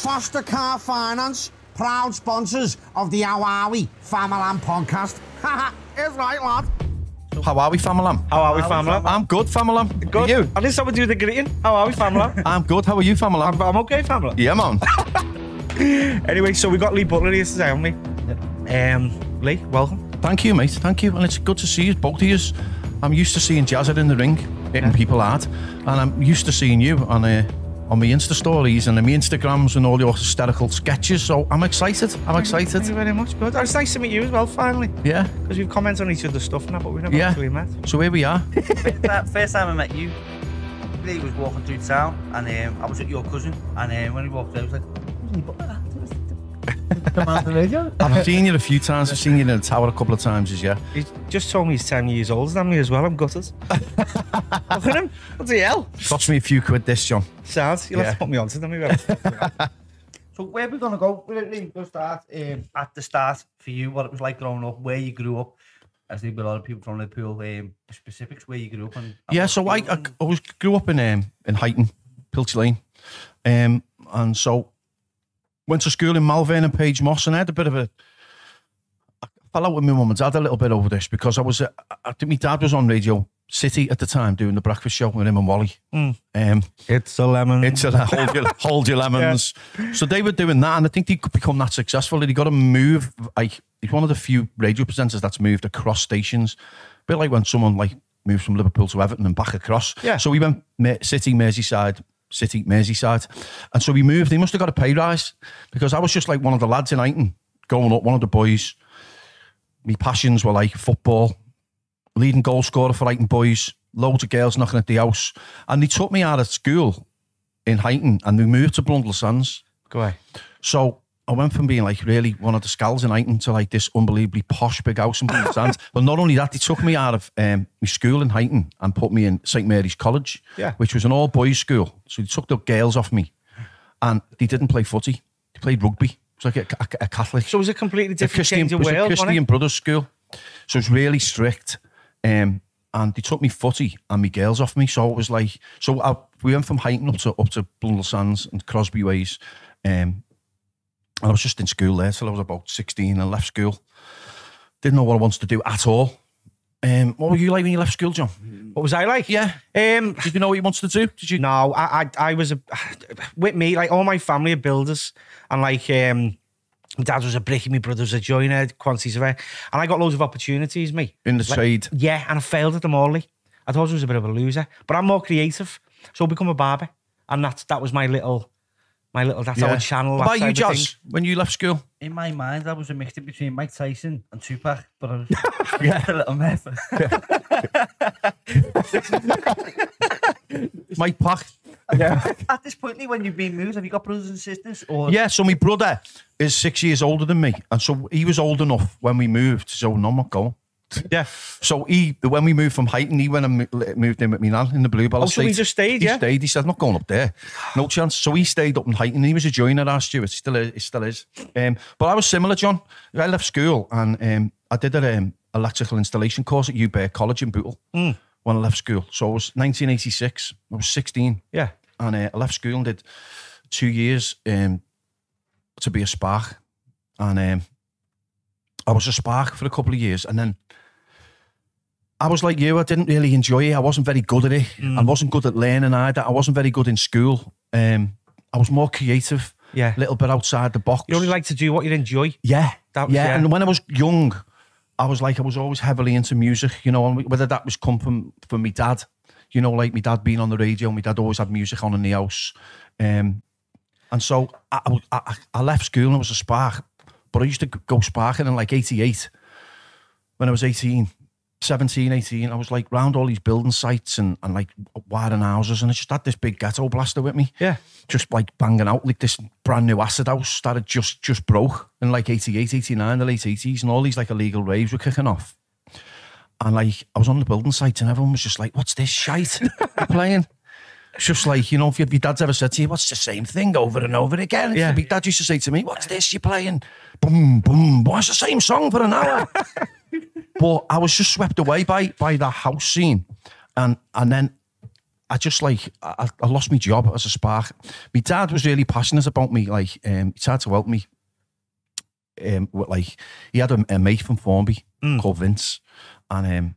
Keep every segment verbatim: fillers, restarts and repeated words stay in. Foster Car Finance, proud sponsors of the How Are We, Famalam podcast. Haha, it's right, lad. How are we, Famalam? How are we, Famalam? I'm good, Famalam. Good. You? At least I would do the greeting. How are we, Famalam? I'm good. How are you, Famalam? I'm, I'm okay, Famalam. Yeah, man. Anyway, so we got Lee Butler here today, haven't we? Yeah. Um, Lee, welcome. Thank you, mate. Thank you. And it's good to see you, both of you. I'm used to seeing Jazza in the ring, hitting yeah. people hard. And I'm used to seeing you on uh, on my Insta stories and on my Instagrams and all your hysterical sketches. So I'm excited. I'm excited. Thank you very much. Good. Oh, it's nice to meet you as well, finally. Yeah. Because we've commented on each other's stuff now, but we've never yeah. actually met. So here we are. First time I met you, Lee was walking through town and um, I was with your cousin. And uh, when he walked out, I was like, who's Lee Butler? I've seen you a few times. I've seen you in the tower a couple of times as yeah. He just told me he's ten years older than me as well. I'm gutted. Look at him. What the hell? Cost me a few quid this, John. Sad. You'll yeah. have to put me on to them. So where we're going to go, we'll start um, at the start for you, what it was like growing up, where you grew up. I think a lot of people from Liverpool, um, specifics where you grew up. And yeah, so I, I always grew up in um, in Heighton, Pilch Lane. Um, and so went to school in Malvern and Page Moss, and I had a bit of a... I fell out with my mum and dad a little bit over this because I was... Uh, I think my dad was on Radio City at the time doing the breakfast show with him and Wally. Mm. Um, it's a lemon. It's a... Hold your, hold your lemons. Yeah. So they were doing that, and I think they become that successful. They got to move... Like, he's one of the few radio presenters that's moved across stations. A bit like when someone like moves from Liverpool to Everton and back across. Yeah. So we went City, Merseyside... City, Merseyside. And so we moved. They must have got a pay rise because I was just like one of the lads in Heighton going up, one of the boys. My passions were like football, leading goal scorer for Heighton boys, loads of girls knocking at the house. And they took me out of school in Heighton and we moved to Blundell Sands. Go away. So I went from being like really one of the scals in Heighton to like this unbelievably posh big house in Blundell Sands. But not only that, they took me out of um, my school in Heighton and put me in Saint Mary's College, yeah. which was an all boys school. So they took the girls off me and they didn't play footy. They played rugby. It was like a, a, a Catholic. So it was a completely different change of world. It was a Christian Brothers school. So it was really strict. Um, and they took me footy and my girls off me. So it was like, so I, we went from Heighton up to, up to Blundell Sands and Crosby Ways. Um, And I was just in school there till I was about sixteen and left school. Didn't know what I wanted to do at all. Um, what were you like when you left school, John? What was I like? Yeah. Um, Did you know what you wanted to do? Did you? No, I, I, I was a, with me, like all my family are builders and like um, my dad was a brickie, my brother was a joiner, quantities of it. And I got loads of opportunities, me. In the like, trade? Yeah, and I failed at them all. Like. I thought I was a bit of a loser, but I'm more creative. So I become a barber. And that, that was my little... My little, that's yeah. our channel. What about you, Jazz, when you left school? In my mind, I was a mixture between Mike Tyson and Tupac, but I was yeah. a little mess. Yeah. Mike Pac. Yeah. At this point, when you've been moved, have you got brothers and sisters? Or yeah, so my brother is six years older than me, and so he was old enough when we moved, so no, I'm not going. Yeah. So he, when we moved from Heighton, he went and moved in with me nan in the Bluebell. Oh, so he just stayed, he yeah? He stayed. He said, I'm not going up there. No chance. So he stayed up in Heighton. He was a joiner, our Stuart. He still is. He still is. Um, but I was similar, John. I left school and um, I did an um, electrical installation course at Uber College in Bootle mm. when I left school. So it was nineteen eighty-six. I was sixteen. Yeah. And uh, I left school and did two years um, to be a spark. And um, I was a spark for a couple of years and then I was like you, I didn't really enjoy it. I wasn't very good at it. Mm. I wasn't good at learning either. I wasn't very good in school. Um, I was more creative, yeah, a little bit outside the box. You only like to do what you enjoy. Yeah. That was, yeah. yeah, and when I was young, I was like, I was always heavily into music, you know, and whether that was come from, from my dad, you know, like my dad being on the radio, my dad always had music on in the house. Um, and so I, I, I left school and I was a spark, but I used to go sparking in like eighty-eight when I was eighteen. seventeen, eighteen, I was like round all these building sites and, and like wiring houses and I just had this big ghetto blaster with me. Yeah. Just like banging out like this brand new acid house that had just, just broke in like eighty-eight, eighty-nine, the late eighties and all these like illegal raves were kicking off. And like I was on the building site and everyone was just like, what's this shite you're playing? It's just like, you know, if your dad's ever said to you, what's the same thing over and over again? Yeah. My dad used to say to me, what's this you're playing? Boom, boom, boom, it's the same song for an hour. But I was just swept away by by the house scene, and and then I just like, I, I lost my job as a spark. My dad was really passionate about me. Like, um, he tried to help me. Um, with like, he had a, a mate from Formby mm. called Vince, and um,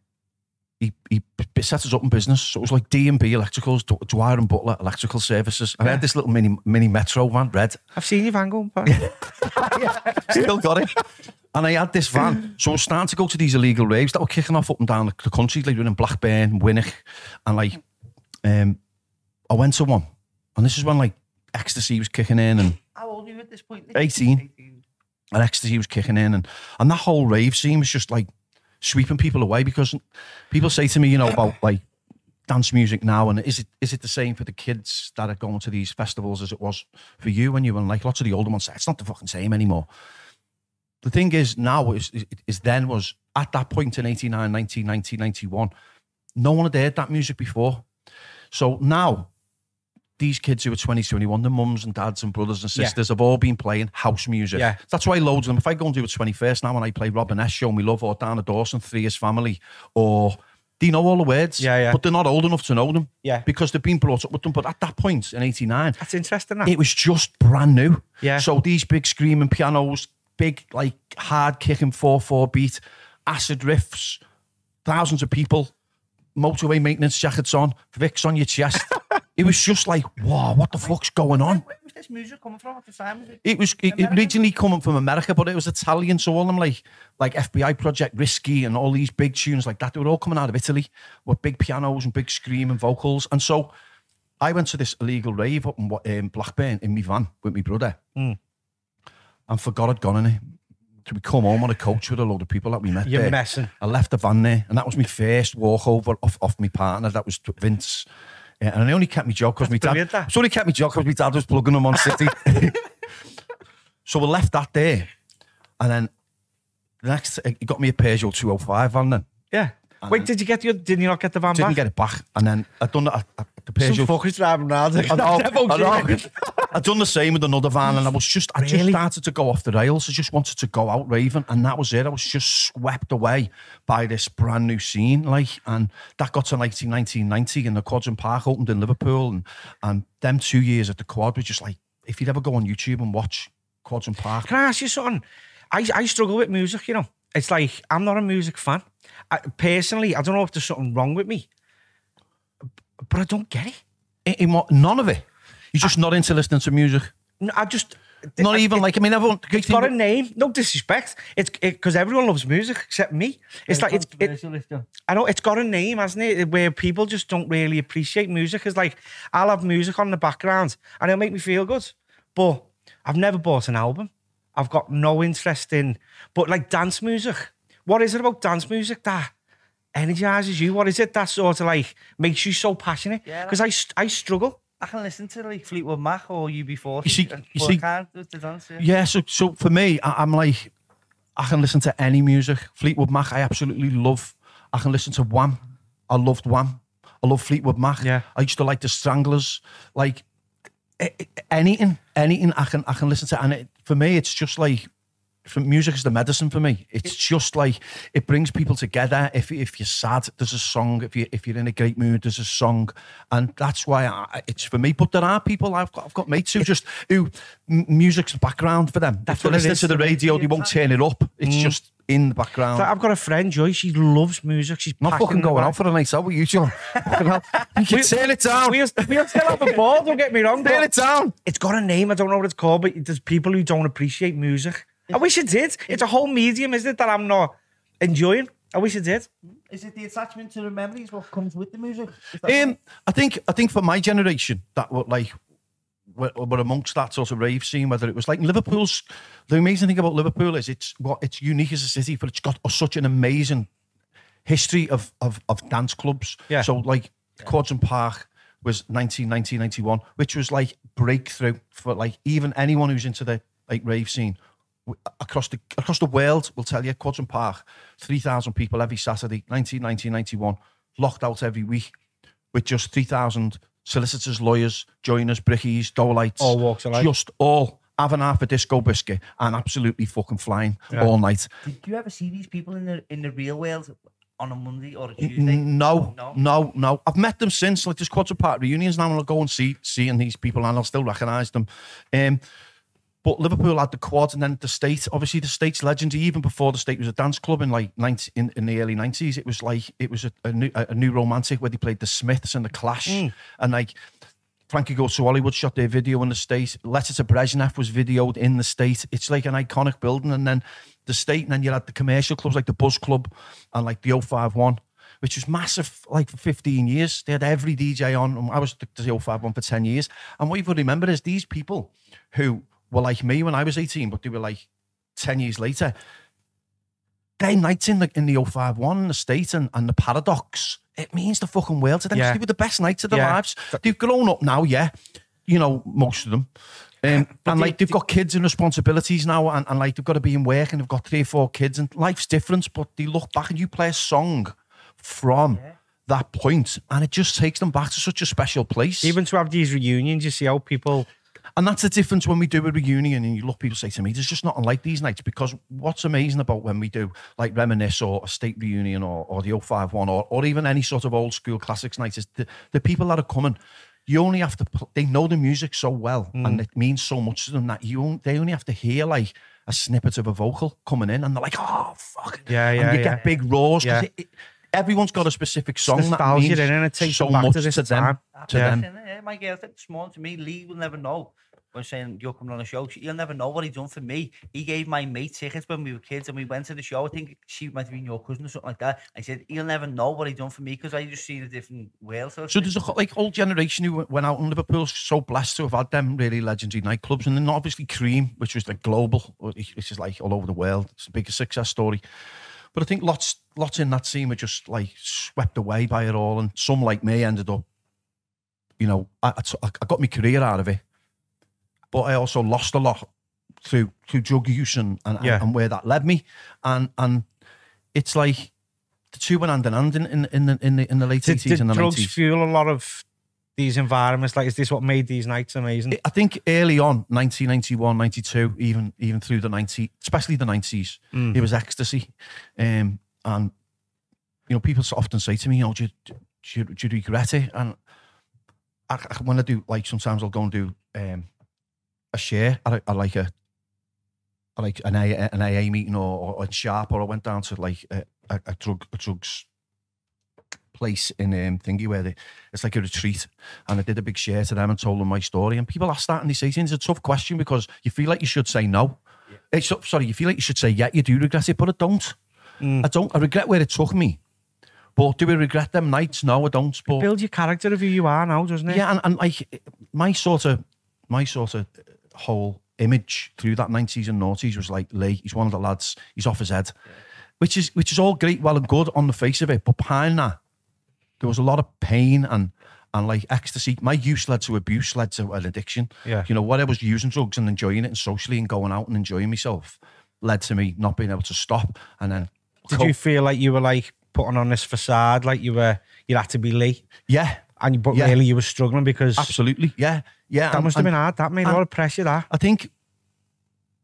he he set us up in business. So it was like D and B Electricals, D- Dwyer and Butler Electrical Services. And yeah. I had this little mini mini metro van, red. I've seen your van going back. Yeah, still got it. And I had this van, so I was starting to go to these illegal raves that were kicking off up and down the country, like in Blackburn, Winnock, and like, um, I went to one, and this is when like ecstasy was kicking in, and how old were you at this point? eighteen. eighteen. And ecstasy was kicking in, and, and that whole rave scene was just like sweeping people away, because people say to me, you know, about like dance music now, and is it is it the same for the kids that are going to these festivals as it was for you when you were like, lots of the older ones say, it's not the fucking same anymore. The thing is now, is, is, is then was at that point in eighty-nine, ninety, nineteen ninety-one, no one had heard that music before. So now, these kids who are twenty, twenty-one, their mums and dads and brothers and sisters yeah. have all been playing house music. Yeah. That's why loads of them, if I go and do a twenty-first now and I play Robin S, Show Me Love, or Dana Dawson, Three Is Family, or they know all the words, yeah, yeah. but they're not old enough to know them yeah. because they've been brought up with them. But at that point in eighty-nine, that's interesting. That. It was just brand new. Yeah. So these big screaming pianos, big like hard kicking four four beat, acid riffs, thousands of people, motorway maintenance jackets on, Vicks on your chest. It was just like, wow, what the fuck's going on? Where was this music coming from at the time? Was it, it was it, originally coming from America, but it was Italian. So all them like like F B I Project Risky and all these big tunes like that, they were all coming out of Italy with big pianos and big screaming vocals. And so I went to this illegal rave up in um, Blackburn in my van with my brother, mm. and forgot I'd gone in it. So we come home on a coach with a load of people that we met. You're there. Messing. I left the van there, and that was my first walkover off off my partner. That was Vince. Yeah, and I only kept my job because my dad. That. So I only kept my job because my dad was plugging them on City. So we left that there, and then the next he got me a Peugeot two oh five van. Then yeah. And wait, then, did you get your? Did you not get the van didn't back? Didn't get it back. And then I done that. I, I, the Peugeot. Some fuckers driving around. I know. I know. I'd done the same with another van, and I was just. I really? just started to go off the rails. I just wanted to go out raving, and that was it. I was just swept away by this brand new scene, like, and that got to nineteen ninety, and the Quadrant Park opened in Liverpool, and and them two years at the Quad was just like, if you'd ever go on YouTube and watch Quadrant Park. Can I ask you something? I I struggle with music, you know. It's like, I'm not a music fan. I, personally, I don't know if there's something wrong with me, but I don't get it. In, in what, none of it. You're just I, not into listening to music. No, I just not I, even it, like I mean everyone. It's got a name. No disrespect. It's because it, everyone loves music except me. It's yeah, like it's. It, I know it's got a name, hasn't it? Where people just don't really appreciate music. It's like I'll have music on the background and it'll make me feel good, but I've never bought an album. I've got no interest in. But like dance music, what is it about dance music that energizes you? What is it that sort of like makes you so passionate? Because yeah, I I struggle. I can listen to like Fleetwood Mac or U B forty. You see, you see, I can't do dance, yeah. yeah, so so for me, I, I'm like, I can listen to any music. Fleetwood Mac, I absolutely love. I can listen to Wham. I loved Wham. I love Fleetwood Mac. Yeah. I used to like the Stranglers. Like anything, anything I can I can listen to. And it, for me, it's just like, music is the medicine for me. It's just like it brings people together. If if you're sad, there's a song. If you if you're in a great mood, there's a song, and that's why I, it's for me. But there are people I've got I've got mates who just who music's background for them. That's if they're listening to the radio, they won't turn it up. It's mm. just in the background. I've got a friend, Joyce. She loves music. She's not fucking going out for a night out with you, John. You can turn it down. We'll still have a ball. Don't get me wrong. Turn it down. It's got a name. I don't know what it's called, but there's people who don't appreciate music. I wish it did. It's a whole medium, isn't it, that I'm not enjoying? I wish it did. Is it the attachment to the memories what comes with the music? Um, I think I think for my generation, that were like we're, we're amongst that sort of rave scene. Whether it was like Liverpool's, the amazing thing about Liverpool is it's what it's unique as a city, but it's got such an amazing history of of, of dance clubs. Yeah. So like yeah. Quadrant Park was nineteen ninety, ninety-one, which was like breakthrough for like even anyone who's into the like rave scene. Across the across the world, we'll tell you, Quadrant Park, three thousand people every Saturday, nineteen ninety, ninety-one, locked out every week with just three thousand solicitors, lawyers, joiners, brickies, doughites, all walks of life. Just all having half a disco biscuit and absolutely fucking flying yeah. all night. Do you ever see these people in the in the real world on a Monday or a Tuesday? No, no, no, no. I've met them since, like, there's quarter part reunions now, and I'll go and see seeing these people, and I'll still recognise them. Um, but Liverpool had the Quad, and then the State. Obviously, the State's legendary. Even before the State was a dance club in like nineteen in, in the early nineties, it was like it was a, a new a new romantic where they played the Smiths and the Clash, mm. and like. Frankie Goes to Hollywood shot their video in the State. Letter to Brezhnev was videoed in the State. It's like an iconic building. And then the State, and then you had the commercial clubs like the Buzz Club and like the oh five one, which was massive, like for fifteen years. They had every D J on. I was the oh five one for ten years. And what you've got to remember is these people who were like me when I was eighteen, but they were like ten years later, their nights in the, in the oh five one and the State and, and the Paradox, it means the fucking world to them. Yeah. They were the best nights of their yeah. lives. They've grown up now, yeah. You know, most of them. Um, and like they've got kids and responsibilities now, and, and like they've got to be in work, and they've got three or four kids, and life's different, but they look back and you play a song from yeah. that point, and it just takes them back to such a special place. Even to have these reunions, you see how people... And that's the difference when we do a reunion, and you look, people say to me, there's just nothing like these nights, because what's amazing about when we do like Reminisce or a State reunion or, or the oh five one or, or even any sort of old school classics night is the, the people that are coming, you only have to, they know the music so well mm. and it means so much to them that you only, they only have to hear like a snippet of a vocal coming in and they're like, oh, fuck. Yeah, yeah, and you yeah, get yeah. big roars. Yeah. It, it, everyone's got a specific song that means and it takes so much to, this to them. To them. Yeah, my girl said this morning to me, Lee will never know. When saying you're coming on a show, you'll never know what he done for me. He gave my mate tickets when we were kids, and we went to the show. I think she might have been your cousin or something like that. I said, you'll never know what he done for me because I just seen a different world. So, so there's a like old generation who went out in Liverpool, so blessed to have had them really legendary nightclubs, and then obviously Cream, which was like global, which is like all over the world. It's the biggest success story. But I think lots, lots in that scene were just like swept away by it all, and some like me ended up, you know, I, I, I got my career out of it. But I also lost a lot through through drug use and and, yeah. and where that led me, and and it's like the two went hand in hand in in, in the in the in the late eighties and the nineties. Did drugs fuel a lot of these environments? Like, is this what made these nights amazing? I think early on, nineteen ninety-one, ninety-two, even even through the nineties, especially the nineties, mm. it was ecstasy, um, and you know people often say to me, "Oh, do you, do you, do you regret it?" And I, I, when I do, like sometimes I'll go and do. Um, a share I, I like a I like an A an A A meeting or, or a sharp, or I went down to like a, a, a drug a drugs place in um, thingy where they, it's like a retreat, and I did a big share to them and told them my story, and people ask that and they say it's a tough question because you feel like you should say no yeah. it's, sorry you feel like you should say yeah you do regret it, but I don't mm. I don't I regret where it took me. But do we regret them nights? No, I don't. But, it builds your character of who you are now, doesn't it? Yeah, and, and like my sort of my sort of whole image through that nineties and noughties was like, Lee, he's one of the lads, he's off his head, yeah. which is which is all great, well and good on the face of it, but behind that there was a lot of pain and and like ecstasy. My use led to abuse, led to an addiction. Yeah, you know, what I was using drugs and enjoying it and socially and going out and enjoying myself led to me not being able to stop. And then did you feel like you were like putting on this facade, like you were you had to be Lee? Yeah. And but yeah. really you were struggling because absolutely yeah yeah that and, must have been hard. That made a lot of pressure. That I think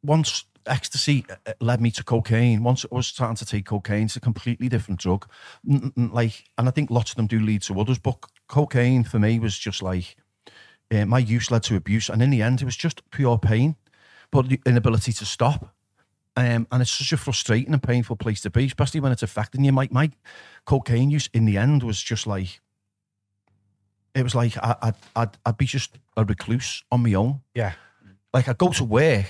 once ecstasy led me to cocaine, once I was starting to take cocaine, it's a completely different drug. Like, and I think lots of them do lead to others, but cocaine for me was just like uh, my use led to abuse, and in the end it was just pure pain, but the inability to stop. Um, and it's such a frustrating and painful place to be, especially when it's affecting you. Like my cocaine use in the end was just like. It was like I, I'd, I'd, I'd be just a recluse on my own. Yeah. Like I'd go to work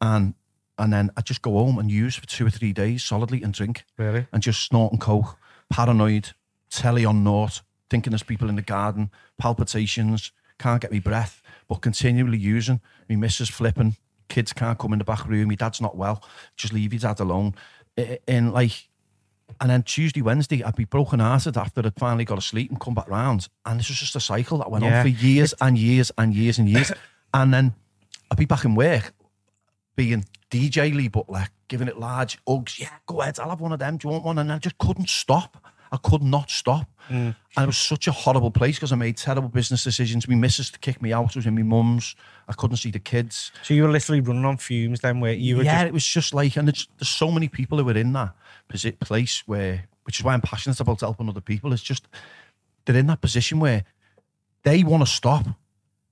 and and then I'd just go home and use for two or three days solidly and drink. Really? And just snorting coke, paranoid, telly on naught, thinking there's people in the garden, palpitations, can't get me breath, but continually using. My missus flipping, kids can't come in the back room, my dad's not well, just leave your dad alone. And like... And then Tuesday, Wednesday, I'd be broken-hearted after I'd finally got to sleep and come back round. And this was just a cycle that went yeah. on for years and years and years and years. And then I'd be back in work being D J Lee Butler, giving it large hugs. Yeah, go ahead, I'll have one of them. Do you want one? And I just couldn't stop. I could not stop. Mm. And it was such a horrible place because I made terrible business decisions. My missus to kick me out. I was in my mum's. I couldn't see the kids. So you were literally running on fumes then where you were... Yeah, just... it was just like... And there's, there's so many people who were in that place where which is why I'm passionate about helping other people. It's just they're in that position where they want to stop.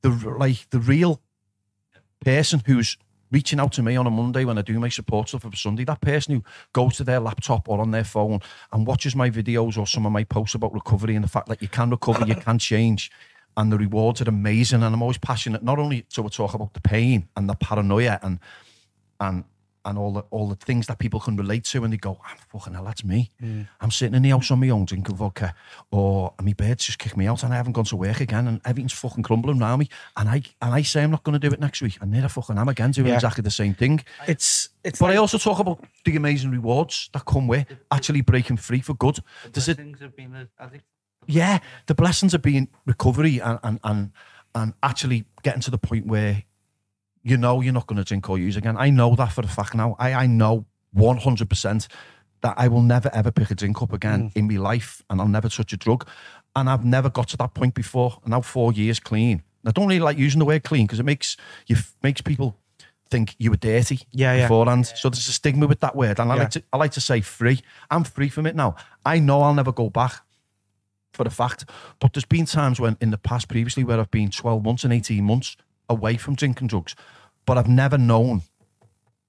The like the real person who's reaching out to me on a Monday when I do my support stuff for Sunday, that person who goes to their laptop or on their phone and watches my videos or some of my posts about recovery and the fact that you can recover, you can change, and the rewards are amazing. And I'm always passionate, not only so we talk about the pain and the paranoia and and and all the all the things that people can relate to and they go, oh, fucking hell, that's me. Mm. I'm sitting in the house on my own drinking vodka, or my bird's just kicked me out and I haven't gone to work again and everything's fucking crumbling around me. And I and I say I'm not going to do it next week, and there I fucking am again doing yeah. exactly the same thing. It's, it's but like, I also talk about the amazing rewards that come with actually breaking free for good. The Does blessings it, have been addict. Yeah, the blessings of being recovery and, and, and, and actually getting to the point where you know you're not going to drink or use again. I know that for a fact now. I, I know one hundred percent that I will never, ever pick a drink up again mm. in my life, and I'll never touch a drug. And I've never got to that point before. And now four years clean. And I don't really like using the word clean because it makes you makes people think you were dirty yeah, yeah. beforehand. Yeah. So there's a stigma with that word. And I, yeah. like to, I like to say free. I'm free from it now. I know I'll never go back for a fact. But there's been times when in the past previously where I've been twelve months and eighteen months away from drinking drugs, but I've never known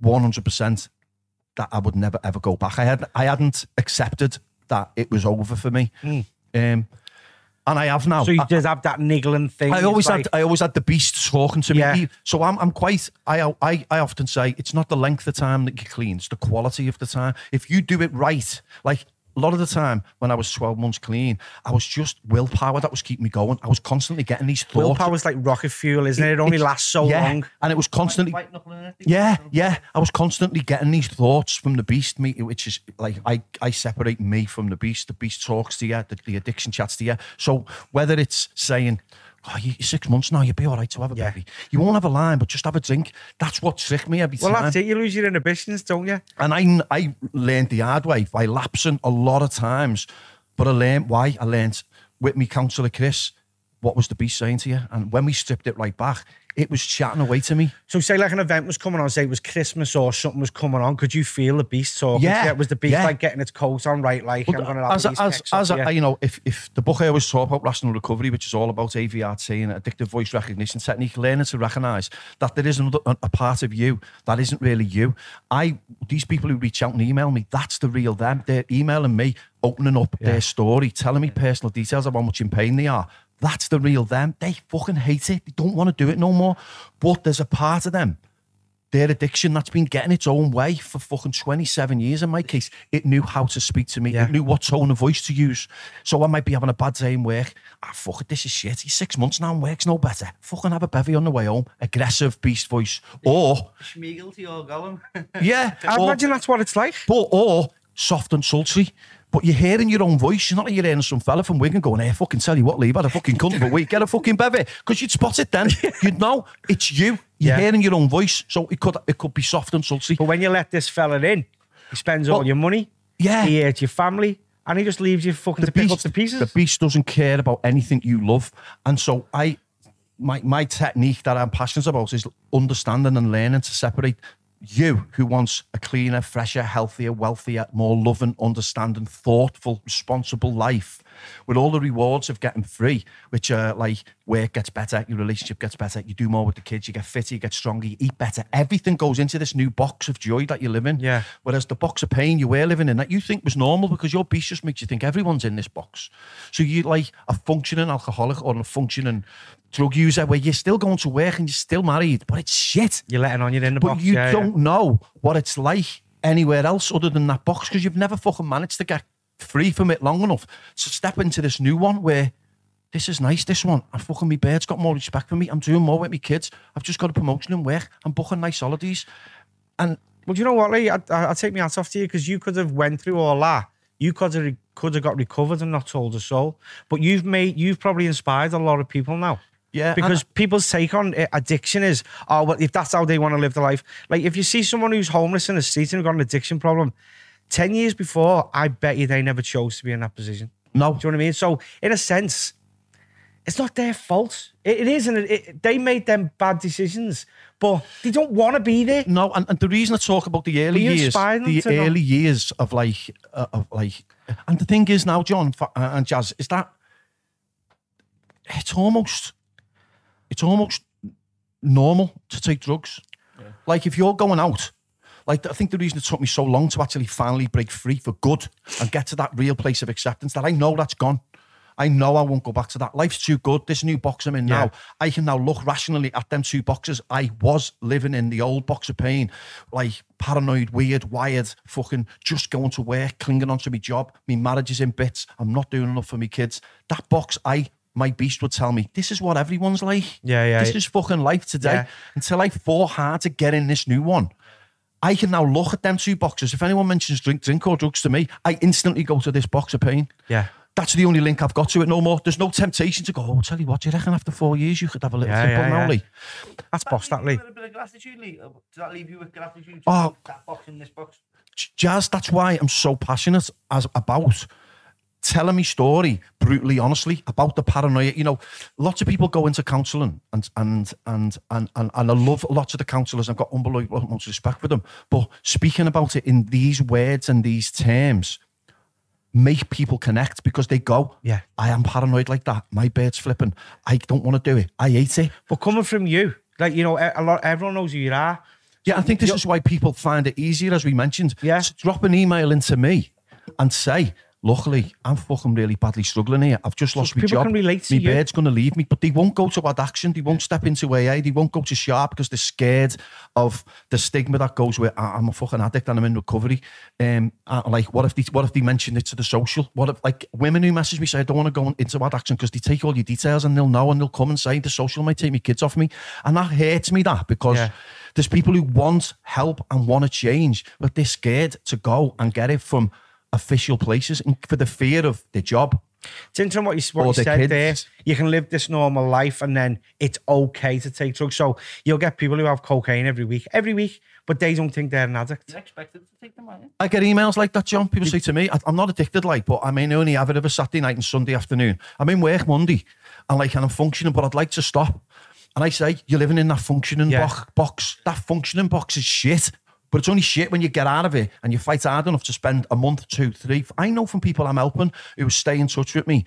one hundred percent that I would never ever go back. I had I hadn't accepted that it was over for me, mm. um, and I have now. So you I, just have that niggling thing. I always like... had I always had the beast talking to me. Yeah. So I'm I'm quite I I I often say it's not the length of time that you clean, it's the quality of the time. If you do it right, like. A lot of the time when I was twelve months clean, I was just willpower that was keeping me going. I was constantly getting these thoughts. Willpower's like rocket fuel, isn't it? It, it only lasts so yeah. long. And it was constantly... White, white yeah, yeah. I was constantly getting these thoughts from the beast, me, which is like, I, I separate me from the beast. The beast talks to you, the, the addiction chats to you. So whether it's saying, oh, you're six months now, you'll be all right to have a yeah. baby. You won't have a line, but just have a drink. That's what tricked me every well, time. Well, that's it. You lose your inhibitions, don't you? And I, I learned the hard way by lapsing a lot of times. But I learned why. I learned with me counsellor, Chris, what was the beast saying to you? And when we stripped it right back, it was chatting away to me. So say like an event was coming on, say it was Christmas or something was coming on, could you feel the beast talking? Yeah. yeah was the beast yeah. like getting its coat on, right? Like, well, I'm going to have as, these as, as a, you know, if, if the book I always talk about, Rational Recovery, which is all about A V R T and addictive voice recognition technique, learning to recognise that there is another, a part of you that isn't really you. I These people who reach out and email me, that's the real them. They're emailing me, opening up yeah. their story, telling me personal details of how much in pain they are. That's the real them. They fucking hate it. They don't want to do it no more. But there's a part of them, their addiction, that's been getting its own way for fucking twenty-seven years. In my case, it knew how to speak to me. Yeah. It knew what tone of voice to use. So I might be having a bad day in work. Ah, fuck it, this is shit. He's six months now and work's no better. Fucking have a bevy on the way home. Aggressive beast voice. Or... Schmeagle to your Gollum. Yeah. I or, imagine that's what it's like. But, or soft and sultry. But you're hearing your own voice. You're not like you're hearing some fella from Wigan going, hey, I fucking tell you what, Lee, I had a fucking cunt of a week. Get a fucking bevy. Because you'd spot it then. You'd know it's you. You're yeah. hearing your own voice. So it could it could be soft and sultry. But when you let this fella in, he spends well, all your money. Yeah. He hurts your family. And he just leaves you fucking the to beast, pick up the pieces. The beast doesn't care about anything you love. And so I, my, my technique that I'm passionate about is understanding and learning to separate you who wants a cleaner, fresher, healthier, wealthier, more loving, understanding, thoughtful, responsible life with all the rewards of getting free, which are like work gets better, your relationship gets better, you do more with the kids, you get fitter, you get stronger, you eat better. Everything goes into this new box of joy that you live in. Yeah. Whereas the box of pain you were living in that you think was normal because your beast just makes you think everyone's in this box. So you like a functioning alcoholic or a functioning drug user where you're still going to work and you're still married, but it's shit. You're letting on, you're in the but box. But you yeah, don't yeah. know what it's like anywhere else other than that box because you've never fucking managed to get free from it long enough to step into this new one where this is nice, this one. And fucking my bird's got more respect for me. I'm doing more with my kids. I've just got a promotion in work. I'm booking nice holidays. And well, do you know what, Lee? I'd, I'd take my hat off to you because you could have went through all that. You could have, could have got recovered and not told a soul. But you've made, you've probably inspired a lot of people now. Yeah, because people's take on addiction is, oh, well, if that's how they want to live their life. Like, if you see someone who's homeless in the street and got an addiction problem, ten years before, I bet you they never chose to be in that position. No. Do you know what I mean? So, in a sense, It's not their fault. It, it is, and it, it, they made them bad decisions, but they don't want to be there. No, and, and the reason I talk about the early years, the early not? years of like, uh, of like, and the thing is now, John and Jazz, is that it's almost, it's almost normal to take drugs. Yeah. Like if you're going out. Like, I think the reason it took me so long to actually finally break free for good and get to that real place of acceptance that I know that's gone. I know I won't go back to that. Life's too good. This new box I'm in yeah. now, I can now look rationally at them two boxes. I was living in the old box of pain, like paranoid, weird, wired, fucking just going to work, clinging onto my job. My marriage is in bits. I'm not doing enough for my kids. That box, I... my beast would tell me, this is what everyone's like. Yeah, yeah. This is fucking life today. Yeah. Until I fought hard to get in this new one. I can now look at them two boxes. If anyone mentions drink, drink or drugs to me, I instantly go to this box of pain. Yeah. That's the only link I've got to it no more. There's no temptation to go, oh, I'll tell you what, do you reckon after four years you could have a little yeah, thing yeah, on yeah. That's that boss, that, Lee. A bit of gratitude, Lee. Does that leave you with gratitude? Oh, that box in this box? Jazz, that's why I'm so passionate as about telling me story, brutally, honestly, about the paranoia. You know, lots of people go into counselling and and and and and, and I love lots of the counsellors. I've got unbelievable amounts of respect for them. But speaking about it in these words and these terms make people connect because they go, yeah, I am paranoid like that. My bird's flipping. I don't want to do it. I hate it. But coming from you, like, you know, a lot, everyone knows who you are. Yeah, I think this is why people find it easier, as we mentioned, yeah. to drop an email into me and say, luckily, I'm fucking really badly struggling here. I've just lost so my job. Can relate to my you. bird's going to leave me, but they won't go to Ad Action. They won't step into A A. They won't go to Sharp because they're scared of the stigma that goes with, I'm a fucking addict and I'm in recovery. Um, like, what if they, what if they mentioned it to the social? What if, like, women who message me say, I don't want to go into Ad Action because they take all your details and they'll know and they'll come and say, the social might take my kids off me. And that hurts me, that, because... yeah. There's people who want help and want to change, but they're scared to go and get it from official places and for the fear of their job. It's interesting what you, what you said kids. there. You can live this normal life and then it's okay to take drugs. So you'll get people who have cocaine every week, every week, but they don't think they're an addict. You're expected to take them, aren't you? I get emails like that, John. People say to me, I'm not addicted, like, but I mean, only have it every Saturday night and Sunday afternoon. I'm in work Monday and, like, and I'm functioning, but I'd like to stop. And I say, you're living in that functioning yeah. bo box. That functioning box is shit. But it's only shit when you get out of it and you fight hard enough to spend a month, two, three. I know from people I'm helping who stay in touch with me,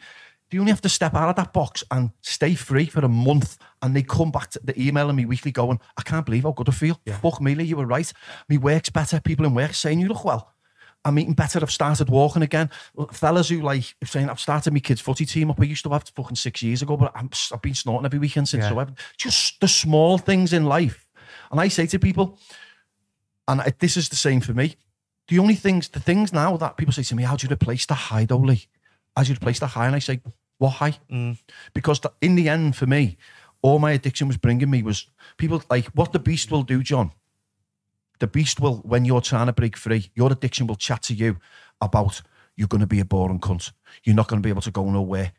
they only have to step out of that box and stay free for a month. And they come back to the emailing me weekly going, I can't believe how good I feel. Yeah. Fuck me, Lee, you were right. Me work's better. People in work saying, you look well. I'm eating better. I've started walking again. Fellas who, like, saying, I've started my kids' footy team up. I used to have fucking six years ago, but I'm, I've been snorting every weekend since. Yeah. So I've, just the small things in life. And I say to people, and I, this is the same for me, the only things, the things now that people say to me, how do you replace the high though, Lee? How do you replace the high? And I say, what high? Mm. Because the, in the end, for me, all my addiction was bringing me was people like, what the beast will do, John. The beast will, when you're trying to break free, your addiction will chat to you about you're going to be a boring cunt. You're not going to be able to go nowhere.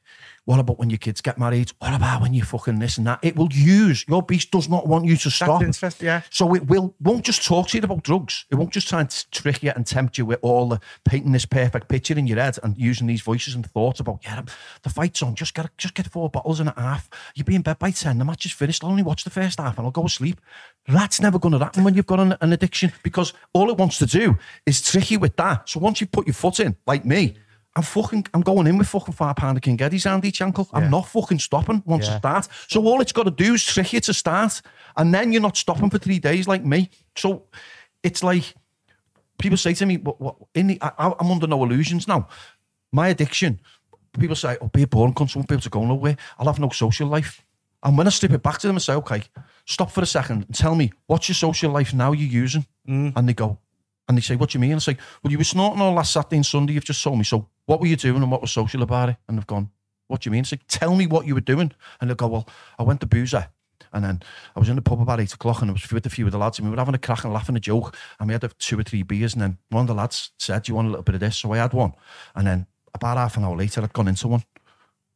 What about when your kids get married? What about when you fucking this and that? It will use, your beast does not want you to stop. That's interesting, yeah. So it will, won't just talk to you about drugs. It won't just try and trick you and tempt you with all the painting this perfect picture in your head and using these voices and thoughts about, yeah, the fight's on, just get, just get four bottles and a half. You'll be in bed by ten, the match is finished, I'll only watch the first half and I'll go asleep. That's never going to happen when you've got an, an addiction because all it wants to do is trick you with that. So once you put your foot in, like me, I'm fucking, I'm going in with fucking five pound of King Eddie's and each ankle. I'm yeah. not fucking stopping once yeah. I start. So all it's got to do is trick you to start. And then you're not stopping for three days like me. So it's like, people say to me, what, what, in the, I, I'm under no illusions now. My addiction, people say, oh, be a boring cunt, I won't be able to go nowhere. I'll have no social life. And when I strip it back to them and say, okay, stop for a second and tell me, what's your social life now you're using? Mm. And they go, and they say, what do you mean? I say, well, you were snorting all last Saturday and Sunday, you've just told me. So what were you doing and what was social about it? And they've gone, what do you mean? It's like, tell me what you were doing. And they'll go, well, I went to Boozer and then I was in the pub about eight o'clock and I was with a few of the lads and we were having a crack and laughing a joke and we had two or three beers and then one of the lads said, do you want a little bit of this? So I had one. And then about half an hour later, I'd gone into one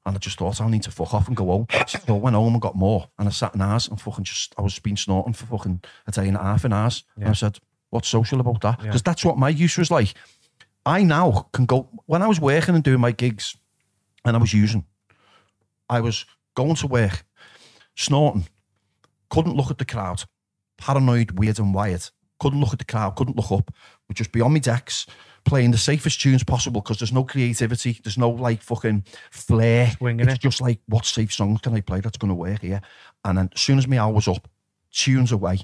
and I just thought, I'll need to fuck off and go home. So I went home and got more and I sat in ours and fucking just, I was been snorting for fucking a day and a half in ours. Yeah. And I said, what's social about that? Because yeah. that's what my use was like. I now can go, when I was working and doing my gigs and I was using, I was going to work, snorting, couldn't look at the crowd, paranoid, weird and wired, couldn't look at the crowd, couldn't look up, would just be on my decks, playing the safest tunes possible because there's no creativity, there's no like fucking flair. Swinging it's it. Just like, what safe songs can I play that's going to work here? And then as soon as my hour was up, tunes away,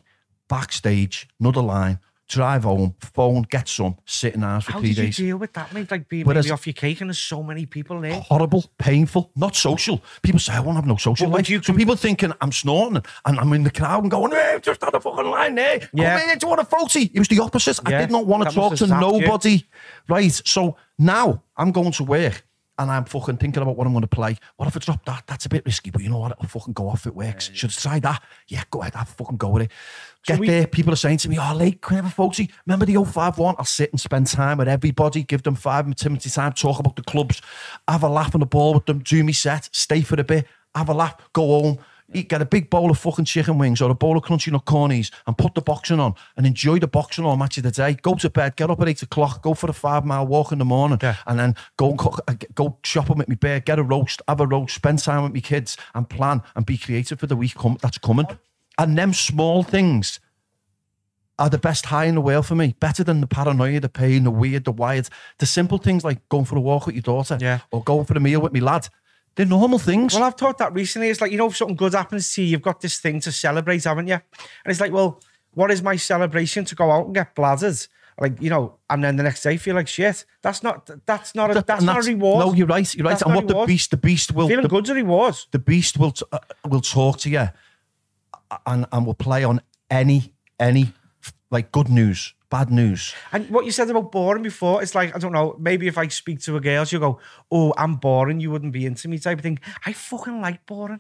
backstage, another line, drive home, phone, get some, sit in the house for three days. How did you deal with that, mate? Like being maybe off your cake and there's so many people there. Horrible, painful, not social. People say, I won't have no social life. So people thinking I'm snorting and I'm in the crowd and going, hey, just had a fucking line there. Come here, do you want a photy? It was the opposite. I did not want to talk to nobody. Right, so now I'm going to work and I'm fucking thinking about what I'm going to play. What if I drop that? That's a bit risky, but you know what? It'll fucking go off. It works. Should I try that? Yeah, go ahead. I'll fucking go with it. Get so we, there, people are saying to me, oh, late, can I have a folksy? Remember the oh five one? I'll sit and spend time with everybody, give them five intimity time, talk about the clubs, have a laugh on the ball with them, do me set, stay for a bit, have a laugh, go home, eat, get a big bowl of fucking chicken wings or a bowl of crunchy nut cornies and put the boxing on and enjoy the boxing all match of the day. Go to bed, get up at eight o'clock, go for a five mile walk in the morning yeah. and then go and cook, go shopping with me bear, get a roast, have a roast, spend time with me kids and plan and be creative for the week come, that's coming. And them small things are the best high in the world for me. Better than the paranoia, the pain, the weird, the wired. The simple things like going for a walk with your daughter yeah. or going for a meal with me lad. They're normal things. Well, I've thought that recently. It's like, you know, if something good happens to you, you've got this thing to celebrate, haven't you? And it's like, well, what is my celebration? To go out and get bladdered? Like, you know, and then the next day feel like shit. That's not, that's not, a, that's, that's not a reward. No, you're right, you're right. That's and what the beast, the beast will... Feeling the, good's a reward. The beast will, uh, will talk to you. And, and we'll play on any, any, like good news, bad news. And what you said about boring before, it's like, I don't know, maybe if I speak to a girl, she'll go, oh, I'm boring, you wouldn't be into me type of thing. I fucking like boring.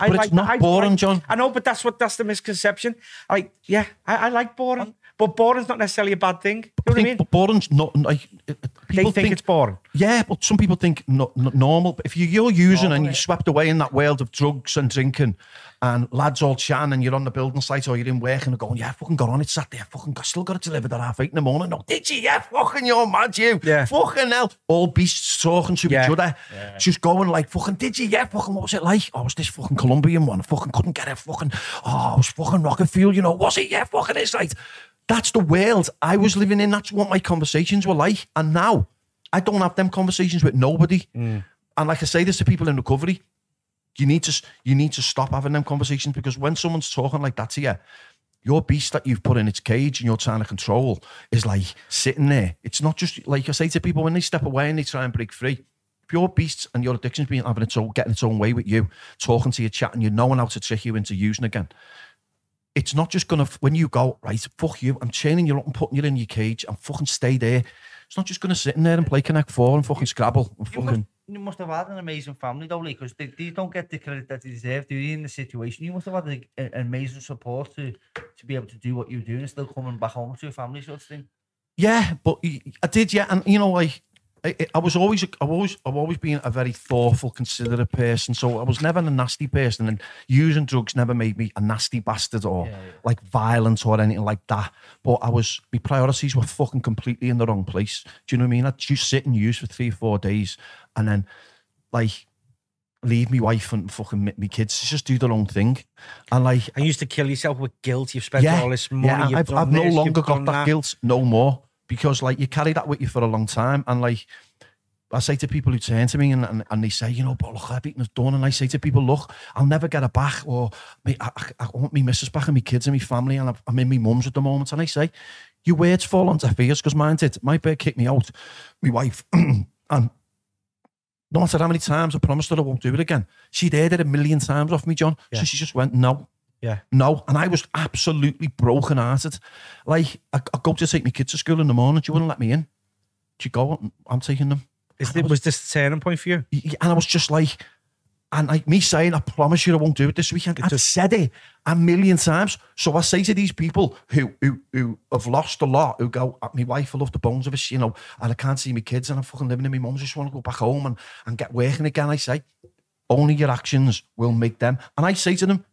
I but like, it's not I, boring, I, John. I know, but that's what, that's the misconception. Like, yeah, I, I like boring. But boring's not necessarily a bad thing. You know I think what I mean? But boring's not... Like, people they think, think it's boring. Yeah, but some people think not, not normal. But if you, you're using normal, and you're swept away in that world of drugs and drinking and lads all chan and you're on the building site or you're in work and they're going, yeah, I fucking got on it Saturday. I fucking got, still got it delivered at half eight in the morning. No, did you? Yeah, fucking you're mad, you. Yeah. Fucking hell. All beasts talking to yeah. each other. Yeah. She's going like, fucking, did you? Yeah, fucking, what was it like? Oh, it was this fucking Colombian one. I fucking couldn't get it. Fucking, oh, it was fucking rocket fuel, you know. Was it? Yeah, fucking it's like... That's the world I was living in. That's what my conversations were like. And now I don't have them conversations with nobody. Mm. And like I say this to people in recovery, you need to you need to stop having them conversations because when someone's talking like that to you, your beast that you've put in its cage and you're trying to control is like sitting there. It's not just, like I say to people, when they step away and they try and break free, if your beast and your addiction's been having its own, getting its own way with you, talking to you, chatting you, knowing how to trick you into using again, it's not just going to, when you go, right, fuck you, I'm chaining you up and putting you in your cage and fucking stay there. It's not just going to sit in there and play Connect Four and fucking Scrabble. And you, fucking... must, you must have had an amazing family, though, Lee, because they, they don't get the credit that they deserve, do you, in the situation? You must have had a, a, an amazing support to, to be able to do what you're doing and still coming back home to your family sort of thing. Yeah, but I did, yeah. And, you know, like, I, I was always, I've always, I've always been a very thoughtful, considerate person. So I was never a nasty person, and using drugs never made me a nasty bastard or yeah, yeah. like violent or anything like that. But I was, my priorities were fucking completely in the wrong place. Do you know what I mean? I'd just sit and use for three or four days, and then like leave my wife and fucking my kids just do their own thing. And like, I used to kill yourself with guilt. You've spent yeah, all this money. Yeah, you've I've, done I've this, no longer you've got done that, that guilt, no more. Because like you carry that with you for a long time, and like I say to people who turn to me and, and, and they say, you know, but look, I've eaten this done, and I say to people, look, I'll never get her back, or I, I, I want me missus back and my kids and my family, and I'm in my mum's at the moment, and I say, your words fall on deaf ears because mine did. My bird kicked me out, my wife, and no matter how many times I promised her I won't do it again, she did it a million times off me, John. Yeah. So she just went no. Yeah. No, and I was absolutely broken-hearted. Like, I, I go to take my kids to school in the morning. She wouldn't let me in. She'd go, I'm taking them. Is this, was, was this a turning point for you? And I was just like, and like me saying, I promise you I won't do it this weekend. I've said it a million times. So I say to these people who who who have lost a lot, who go, my wife, I love the bones of us, you know, and I can't see my kids, and I'm fucking living in my mum's, I just want to go back home and, and get working again. I say, only your actions will make them. And I say to them,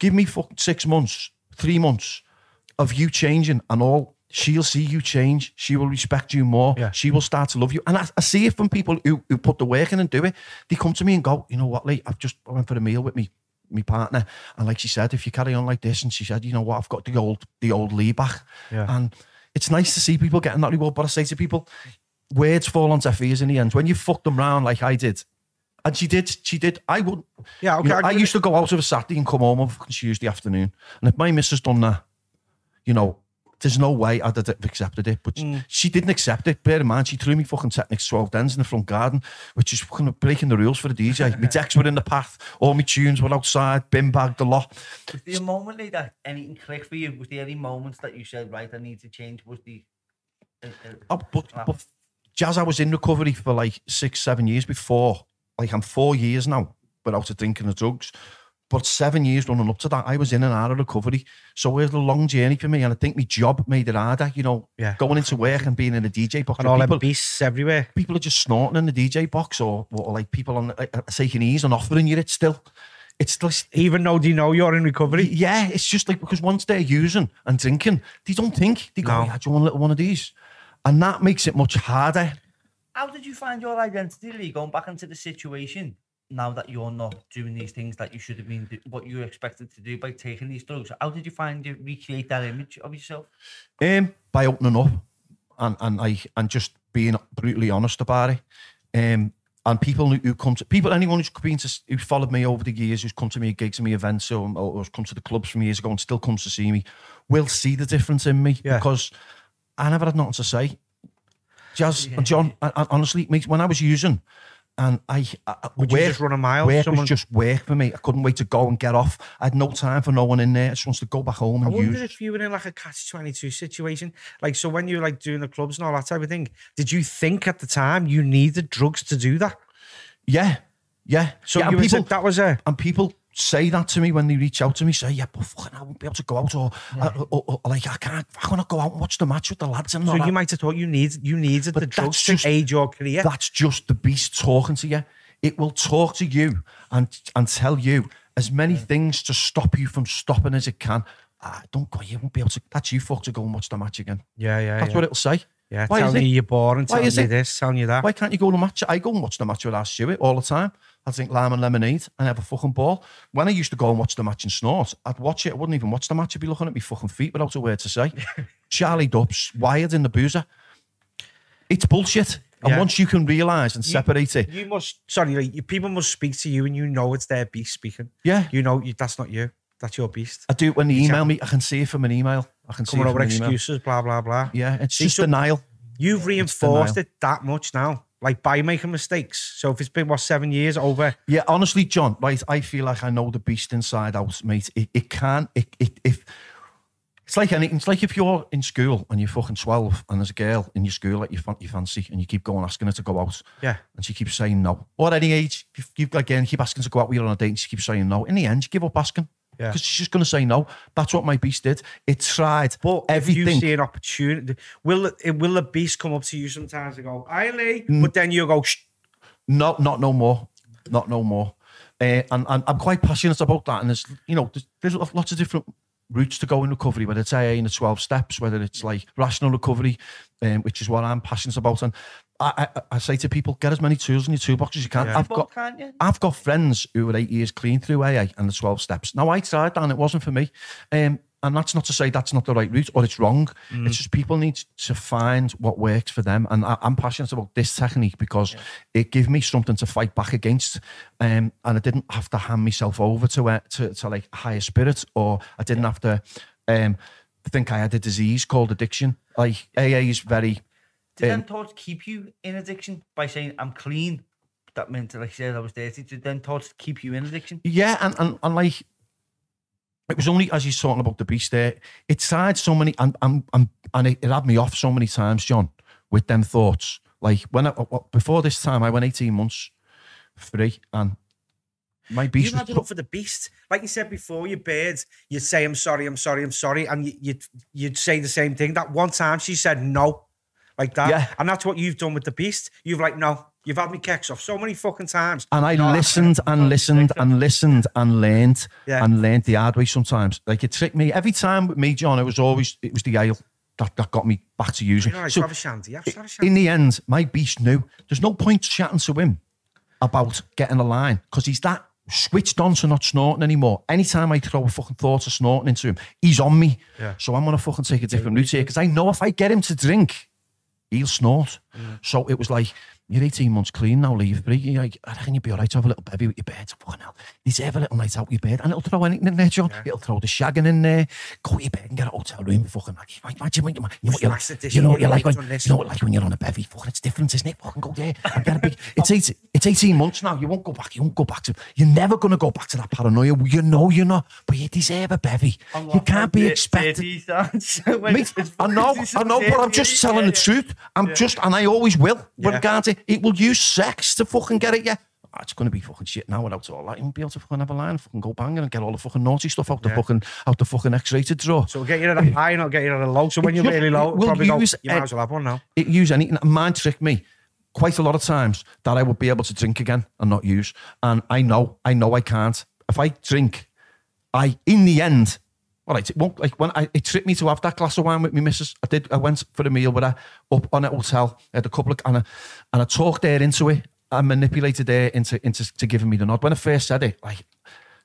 give me fucking six months, three months of you changing and all She'll see you change. She will respect you more. Yeah. She will start to love you. And I, I see it from people who, who put the work in and do it. They come to me and go, you know what, Lee, I've just I went for a meal with me, my partner. And like she said, if you carry on like this, and she said, you know what, I've got the old, the old Lee back. Yeah. And it's nice to see people getting that reward. But I say to people, words fall on their ears in the end. When you fuck them round like I did, and she did, she did. I would. Yeah, okay. You know, I used to go out of a Saturday and come home on fucking Tuesday afternoon. And if my missus done that, you know, there's no way I'd have accepted it. But mm. she didn't accept it. Bear in mind, she threw me fucking Technics twelve dens in the front garden, which is fucking breaking the rules for a D J. My decks were in the path. All my tunes were outside, bin bagged a lot. Was there a moment like that, anything clicked for you? Was there any moments that you said, right, I need to change? Was the... Uh, uh, oh, but, but Jazz, I was in recovery for like six, seven years before. Like, I'm four years now without a drink and the drugs, but seven years running up to that, I was in and out of recovery. So it was a long journey for me, and I think my job made it harder, you know, yeah. going into work and being in a D J box. And all people, them beasts everywhere. People are just snorting in the D J box, or, or like people on like, taking ease and offering you it still. It's just, even though they know you're in recovery? Yeah, it's just like, because once they're using and drinking, they don't think. They go, no. yeah, do you want a little one of these? And that makes it much harder. How did you find your identity, Lee, going back into the situation now that you're not doing these things that you should have been, what you were expected to do by taking these drugs? How did you find you recreate that image of yourself? Um, by opening up and and I and just being brutally honest about it. Um, and people who come to people, anyone who's been to, who followed me over the years, who's come to me at gigs and me events, or, or has come to the clubs from years ago and still comes to see me, will see the difference in me yeah. because I never had nothing to say. Jazz yeah. and John, I, I, honestly, when I was using, and I, I would work, you just run a mile. Work someone... was just work for me. I couldn't wait to go and get off. I had no time for no one in there. I just wanted to go back home and I use. I wonder if you were in like a catch twenty-two situation, like so when you were like doing the clubs and all that type of thing. Did you think at the time you needed drugs to do that? Yeah, yeah. So yeah, you people, said that was a and people. Say that to me when they reach out to me, say, yeah, but fucking I won't be able to go out, or, yeah. or, or, or, or like I can't, I want to go out and watch the match with the lads. And so you that. might have thought you need you needed but the drugs just, to aid your career. That's just the beast talking to you. It will talk to you and and tell you as many yeah. things to stop you from stopping as it can. Ah, don't go, you won't be able to, that's you fuck to go and watch the match again. Yeah, yeah, That's yeah. what it'll say. Yeah, Why telling you you're boring, telling you this, telling you that. Why can't you go to a match? I go and watch the match with our Stewart all the time. I'd drink lime and lemonade and have a fucking ball. When I used to go and watch the match and snort, I'd watch it. I wouldn't even watch the match. I'd be looking at me fucking feet without a word to say. Charlie Dubs, wired in the boozer. It's bullshit. And yeah. once you can realise and separate you, it. You must, sorry, like, people must speak to you and you know it's their beast speaking. Yeah. You know, you, that's not you. That's your beast. I do it when they email me. I can see it from an email. I can Coming see it over excuses, email. blah, blah, blah. Yeah, it's see, just so denial. You've reinforced denial. it that much now, like by making mistakes. So if it's been, what, seven years over? Yeah, honestly, John, right, I feel like I know the beast inside out, mate. It, it can't, it, it, if, it's like anything. It's like if you're in school and you're fucking twelve and there's a girl in your school that you, you fancy and you keep going asking her to go out. Yeah. And she keeps saying no. Or at any age, you again, keep asking to go out with you on a date and she keeps saying no. In the end, you give up asking. Because yeah. she's just going to say no. That's what my beast did. It tried but everything. If you see an opportunity, will it? Will the beast come up to you sometimes and go, "Aye, Lee," mm. but then you go, "Shh." No, not no more, not no more. Uh, and, and I'm quite passionate about that. And there's, you know, there's, there's lots of different routes to go in recovery. Whether it's A A in the twelve steps, whether it's like rational recovery, um, which is what I'm passionate about. And I, I, I say to people, get as many tools in your toolbox as you can. Yeah. I've got, can't you? I've got friends who were eight years clean through A A and the twelve steps. Now I tried that, and it wasn't for me. Um, and that's not to say that's not the right route or it's wrong. Mm. It's just people need to find what works for them. And I, I'm passionate about this technique because yeah. it gave me something to fight back against. Um, and I didn't have to hand myself over to uh, to, to like higher spirits, or I didn't yeah. have to um, think I had a disease called addiction. Like A A is very. Did um, them thoughts keep you in addiction by saying, I'm clean? That meant, like I said, I was dirty. Did them thoughts keep you in addiction? Yeah, and, and, and like, it was only as you're talking about the beast there, it tried so many, and, and, and, and it, it had me off so many times, John, with them thoughts. Like, when I, before this time, I went eighteen months free, and my beast You've had enough for the beast. Like you said before, your bird, you'd say, I'm sorry, I'm sorry, I'm sorry, and you, you'd, you'd say the same thing. That one time, she said, no. Like that, yeah. and that's what you've done with the beast. You've like, no, you've had me kicks off so many fucking times. And I no, listened and listened and listened and learned yeah. and learned the hard way sometimes. Like it tricked me every time with me, John. It was always it was the ale. that, that got me back to using. Right, so have a shanty, have a shanty. In the end, my beast knew there's no point chatting to him about getting a line because he's that switched on to not snorting anymore. Anytime I throw a fucking thought of snorting into him, he's on me. Yeah. So I'm going to fucking take a different route here because I know if I get him to drink, he'll snort. Mm. So it was like, you're eighteen months clean now, leave. But you're like, I reckon you'd be all right to have a little bevy with your bed. Fucking hell. You need to have a little night out with your bed and it'll throw anything in there, John. Yeah. It'll throw the shagging in there. Go to your bed and get a hotel room. Fucking like, imagine when you, you know what you're like, you know what you're like when, you know what like when you're on a bevy. Fucking it's different, isn't it? Fucking go there. And get a big, it's, eight, it's eighteen months now. You won't go back. You won't go back to, you're never going to go back to that paranoia. You know you're not, but you deserve a bevy. You can't be expected. Mate, I know, I know, but I'm just telling the truth. I'm just, and I always will. Regardless, it will use sex to fucking get it, yeah. Oh, it's going to be fucking shit now without all that. You won't be able to fucking have a line and fucking go banging and get all the fucking naughty stuff out, yeah. the fucking out the fucking X-rated drawer. So we'll get you at a high and I'll get you at a low. So when it you're just, really low, we'll probably use, go, you might as well have one now. It use anything. Mine tricked me quite a lot of times that I would be able to drink again and not use. And I know, I know I can't. If I drink, I, in the end, all right, it won't, like when I, it tricked me to have that glass of wine with me missus. I did. I went for a meal with her up on a hotel. I had a couple of, and I, and I talked her into it. I manipulated her into, into to giving me the nod. When I first said it, like,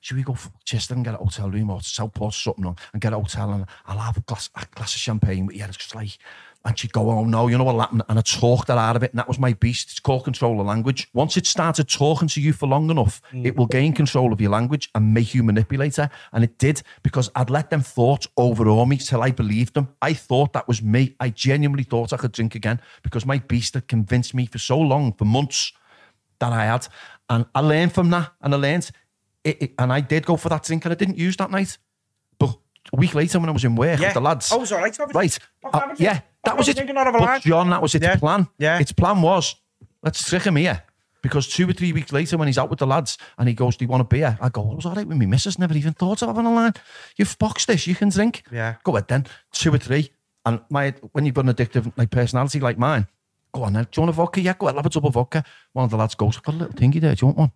should we go for Chester and get a hotel room or Southport or something on and get a hotel and I'll have a glass, a glass of champagne with you. It's just like, and she'd go, oh no, you know what'll happen? And I talked her out of it, and that was my beast. It's called control of language. Once it started talking to you for long enough, mm. it will gain control of your language and make you manipulate her. And it did, because I'd let them thoughts overawe me till I believed them. I thought that was me. I genuinely thought I could drink again because my beast had convinced me for so long, for months, that I had. And I learned from that, and I learned. It, it, and I did go for that drink, and I didn't use that night. But a week later when I was in work, yeah. with the lads. I was all right. Right. Uh, yeah. That was it. But John, that was its yeah. plan. Yeah. Its plan was, let's trick him here. Because two or three weeks later when he's out with the lads and he goes, do you want a beer? I go, well, I was all right with me missus. Never even thought of having a line. You've boxed this. You can drink. Yeah. Go ahead then. Two or three. And my when you've got an addictive like personality like mine, go on then. Do you want a vodka? Yeah, go ahead. Have a double vodka. One of the lads goes, I've got a little thingy there. Do you want one?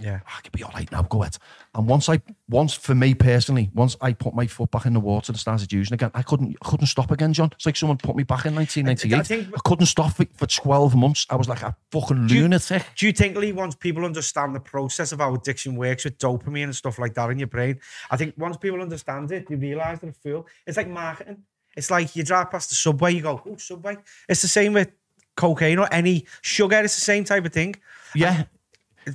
Yeah, I could be all right now, go ahead. And once I, once for me personally, once I put my foot back in the water and started using again, I couldn't I couldn't stop again, John. It's like someone put me back in nineteen ninety-eight. I, think, I couldn't stop for, for twelve months. I was like a fucking do lunatic. You, do you think, Lee, once people understand the process of how addiction works with dopamine and stuff like that in your brain, I think once people understand it, you realise they're a fool. It's like marketing. It's like you drive past the Subway, you go, oh, Subway. It's the same with cocaine or any sugar. It's the same type of thing. Yeah. And,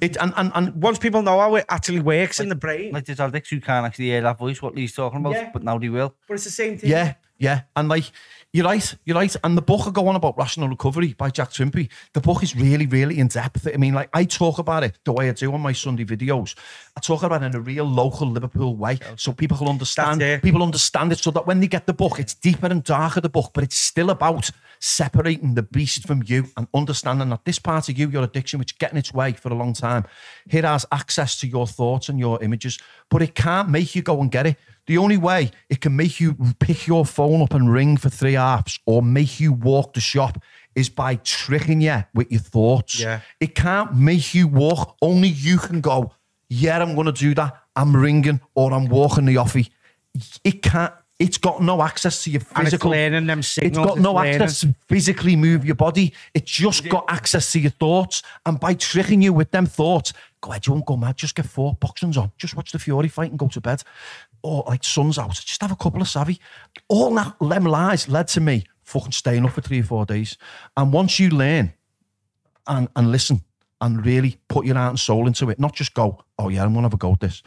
It, and, and, and once people know how it actually works like, in the brain, like there's addicts who can't actually hear that voice, what Lee's talking about, yeah. but now they will. But it's the same thing. Yeah, yeah. And like, you're right, you're right. And the book I go on about Rational Recovery by Jack Trimpe, the book is really, really in depth. I mean, like, I talk about it the way I do on my Sunday videos. I talk about it in a real local Liverpool way, so people can understand. People understand it so that when they get the book, it's deeper and darker, the book, but it's still about separating the beast from you and understanding that this part of you, your addiction, which is getting its way for a long time, it has access to your thoughts and your images, but it can't make you go and get it. The only way it can make you pick your phone up and ring for three hours or make you walk the shop is by tricking you with your thoughts. Yeah. It can't make you walk. Only you can go, yeah, I'm going to do that. I'm ringing or I'm walking the offie. It can't. It's got no access to your physical... And it's learning them signals. It's got no access to physically move your body. It's just got access to your thoughts. And by tricking you with them thoughts, go ahead, you won't go mad. Just get four boxings on. Just watch the Fury fight and go to bed. Or like sun's out. Just have a couple of savvy. All that them lies led to me fucking staying up for three or four days. And once you learn and, and listen and really put your heart and soul into it, not just go, oh yeah, I'm going to have a go at this.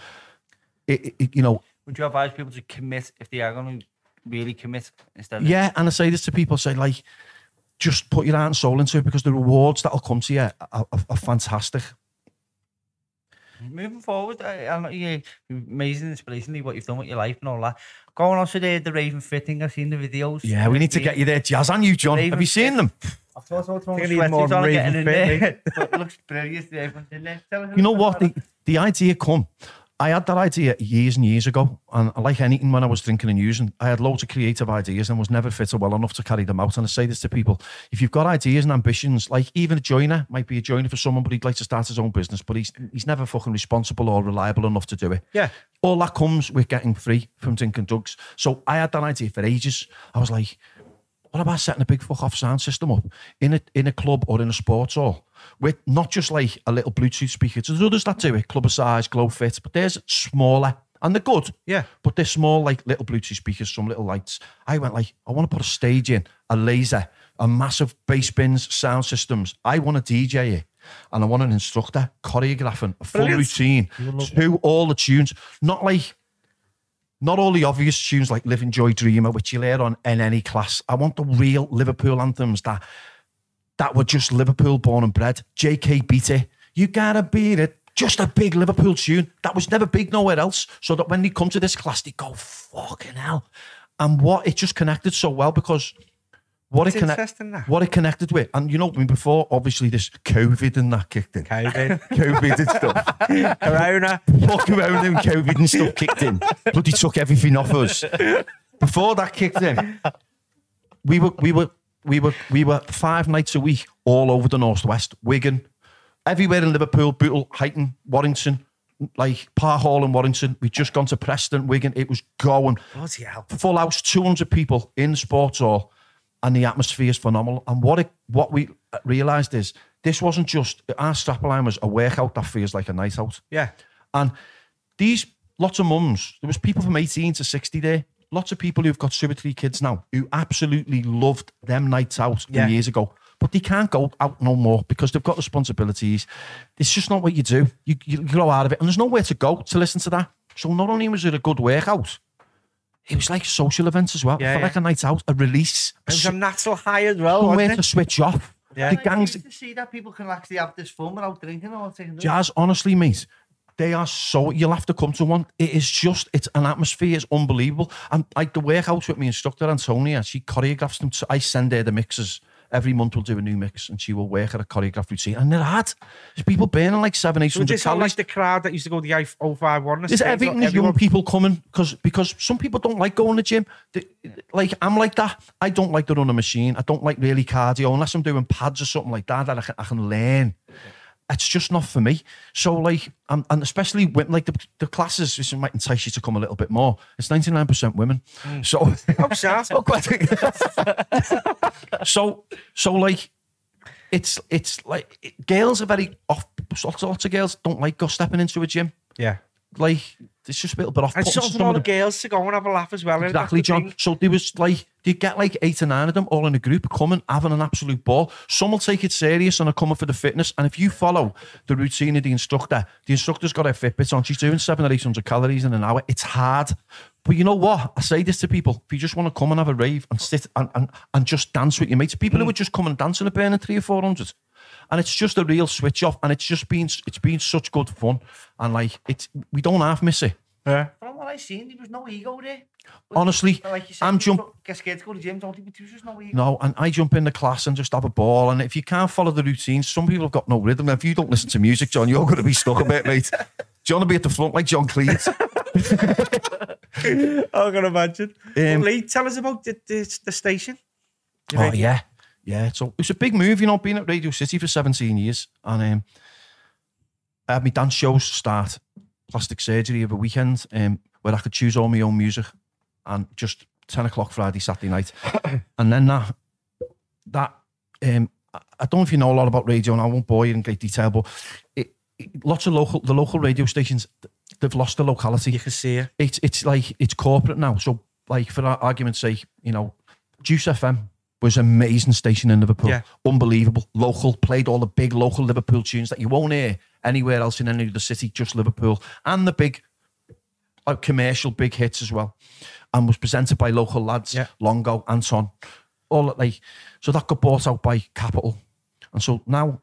It, it, you know... Would you advise people to commit if they are going to really commit instead of... Yeah, and I say this to people, say like, just put your heart and soul into it because the rewards that'll come to you are, are, are fantastic. Moving forward, I, I know you're amazing, inspiration, what you've done with your life and all that. Going on to the, the Raven Fitting, I've seen the videos. Yeah, we need to get you there, Jazz, and you, John. Raven Have you seen them? I thought I was throwing sweaties on getting in there. It looks brilliant. You know what? The, the idea come I had that idea years and years ago, and like anything when I was drinking and using, I had loads of creative ideas and was never fit or well enough to carry them out. And I say this to people, if you've got ideas and ambitions, like even a joiner, might be a joiner for someone, but he'd like to start his own business, but he's he's never fucking responsible or reliable enough to do it. Yeah. All that comes with getting free from drinking drugs. So I had that idea for ages. I was like, what about setting a big fuck off sound system up in a, in a club or in a sports hall? With not just like a little Bluetooth speaker. There's others that do it, Club of Size, Glow Fit, but there's smaller and they're good. Yeah. But they're small, like little Bluetooth speakers, some little lights. I went like, I want to put a stage in, a laser, a massive bass bins, sound systems. I want a D J it. And I want an instructor choreographing a full routine to all the tunes. Not like, not all the obvious tunes like Live and Joy Dreamer, which you'll hear on in any class. I want the real Liverpool anthems that that were just Liverpool born and bred. J K beat it. You gotta beat it. Just a big Liverpool tune that was never big nowhere else. So that when they come to this class, they go, fucking hell. And what it just connected so well because what it, connect, what it connected with. And you know, I mean, before, obviously, this COVID and that kicked in. COVID. COVID and stuff. Corona. Fuck around and COVID and stuff kicked in. Bloody took everything off us. Before that kicked in, we were... we were We were we were five nights a week all over the northwest, Wigan, everywhere in Liverpool, Bootle, Heighton, Warrington, like Park Hall in Warrington. We'd just gone to Preston, Wigan. It was going bloody hell. Full house, two hundred people in the sports hall, and the atmosphere is phenomenal. And what it, what we realised is this wasn't just our strapline was a workout that feels like a night out. Yeah, and these lots of mums. There was people from eighteen to sixty there. Lots of people who've got two or three kids now who absolutely loved them nights out from yeah. years ago, but they can't go out no more because they've got responsibilities. It's just not what you do. You, you grow out of it, and there's nowhere to go to listen to that. So not only was it a good workout, it was like social events as well. Yeah, it felt yeah. like a night out, a release. It was a natural high as well. Somewhere wasn't it? To switch off. Yeah, the gangs. It's nice to see that people can actually have this fun without drinking or taking. Jazz, honestly, mate. They are so, you'll have to come to one. It is just, it's an atmosphere, it's unbelievable. And like the workouts with my instructor, Antonia, she choreographs them. To, I send her the mixes. Every month we'll do a new mix and she will work at a choreographed routine. And they're hard. There's people burning like seven, eight hundred calories. Like the crowd that used to go to the oh five one. There's everything, there's young people coming because because some people don't like going to the gym. They, like, I'm like that. I don't like to run a machine. I don't like really cardio unless I'm doing pads or something like that that I can, I can learn. It's just not for me. So like, um, and especially women, like the, the classes, which might entice you to come a little bit more. It's ninety-nine percent women. Mm. So, oh, so, so like, it's, it's like, it, girls are very off, lots, lots of girls don't like go stepping into a gym. Yeah. Like, it's just a little bit off. And something all the girls to go and have a laugh as well. Exactly, John. So there was like, you get like eight or nine of them all in a group coming, having an absolute ball. Some will take it serious and are coming for the fitness. And if you follow the routine of the instructor, the instructor's got her Fitbit on. She's doing seven or eight hundred calories in an hour. It's hard. But you know what? I say this to people. If you just want to come and have a rave and sit and, and, and just dance with your mates, people mm. who would just come and dance and are burning three or four hundred. And it's just a real switch off, and it's just been it's been such good fun, and like it's we don't half miss it. Yeah. From what I seen, there was no ego there. Honestly, like you said, I'm jump. Get scared to go to the gym, don't you? But there's just no ego. No, and I jump in the class and just have a ball. And if you can't follow the routine, some people have got no rhythm. If you don't listen to music, John, you're going to be stuck a bit, mate. Do you want to be at the front like John Cleese? I can imagine. Um, Lee, tell us about the the, the station. The oh radio. yeah. Yeah, so it's a big move, you know, being at Radio City for seventeen years. And um, I had my dance shows start, plastic surgery of a weekend, um, where I could choose all my own music, and just ten o'clock Friday, Saturday night. And then that, that um, I don't know if you know a lot about radio, and I won't bore you in great detail, but it, it, lots of local, the local radio stations, they've lost the locality. You can see it. It's, it's like, it's corporate now. So like for argument's sake, you know, Juice F M, was an amazing station in Liverpool. Yeah. Unbelievable. Local. Played all the big local Liverpool tunes that you won't hear anywhere else in any other city, just Liverpool. And the big like commercial big hits as well. And was presented by local lads, yeah. Longo, Anton. All that, like, so that got bought out by Capital. And so now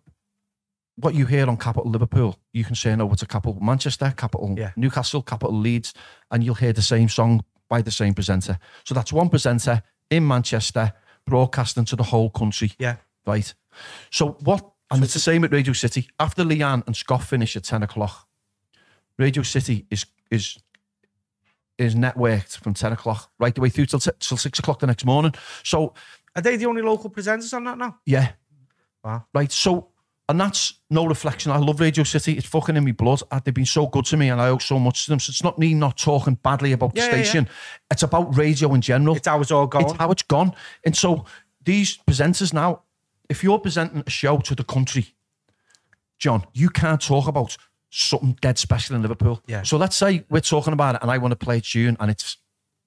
what you hear on Capital Liverpool, you can turn over to Capital Manchester, Capital yeah. Newcastle, Capital Leeds, and you'll hear the same song by the same presenter. So that's one presenter in Manchester, broadcasting to the whole country. Yeah. Right. So what, and so it's the same at Radio City. After Leanne and Scott finish at ten o'clock, Radio City is is is networked from ten o'clock right the way through till till six o'clock the next morning. So are they the only local presenters on that now? Yeah. Wow. Right. So, and that's no reflection. I love Radio City. It's fucking in my blood. They've been so good to me and I owe so much to them. So it's not me not talking badly about yeah, the station. Yeah, yeah. It's about radio in general. It's how it's all gone. It's how it's gone. And so these presenters now, if you're presenting a show to the country, John, you can't talk about something dead special in Liverpool. Yeah. So let's say we're talking about it and I want to play a tune and it's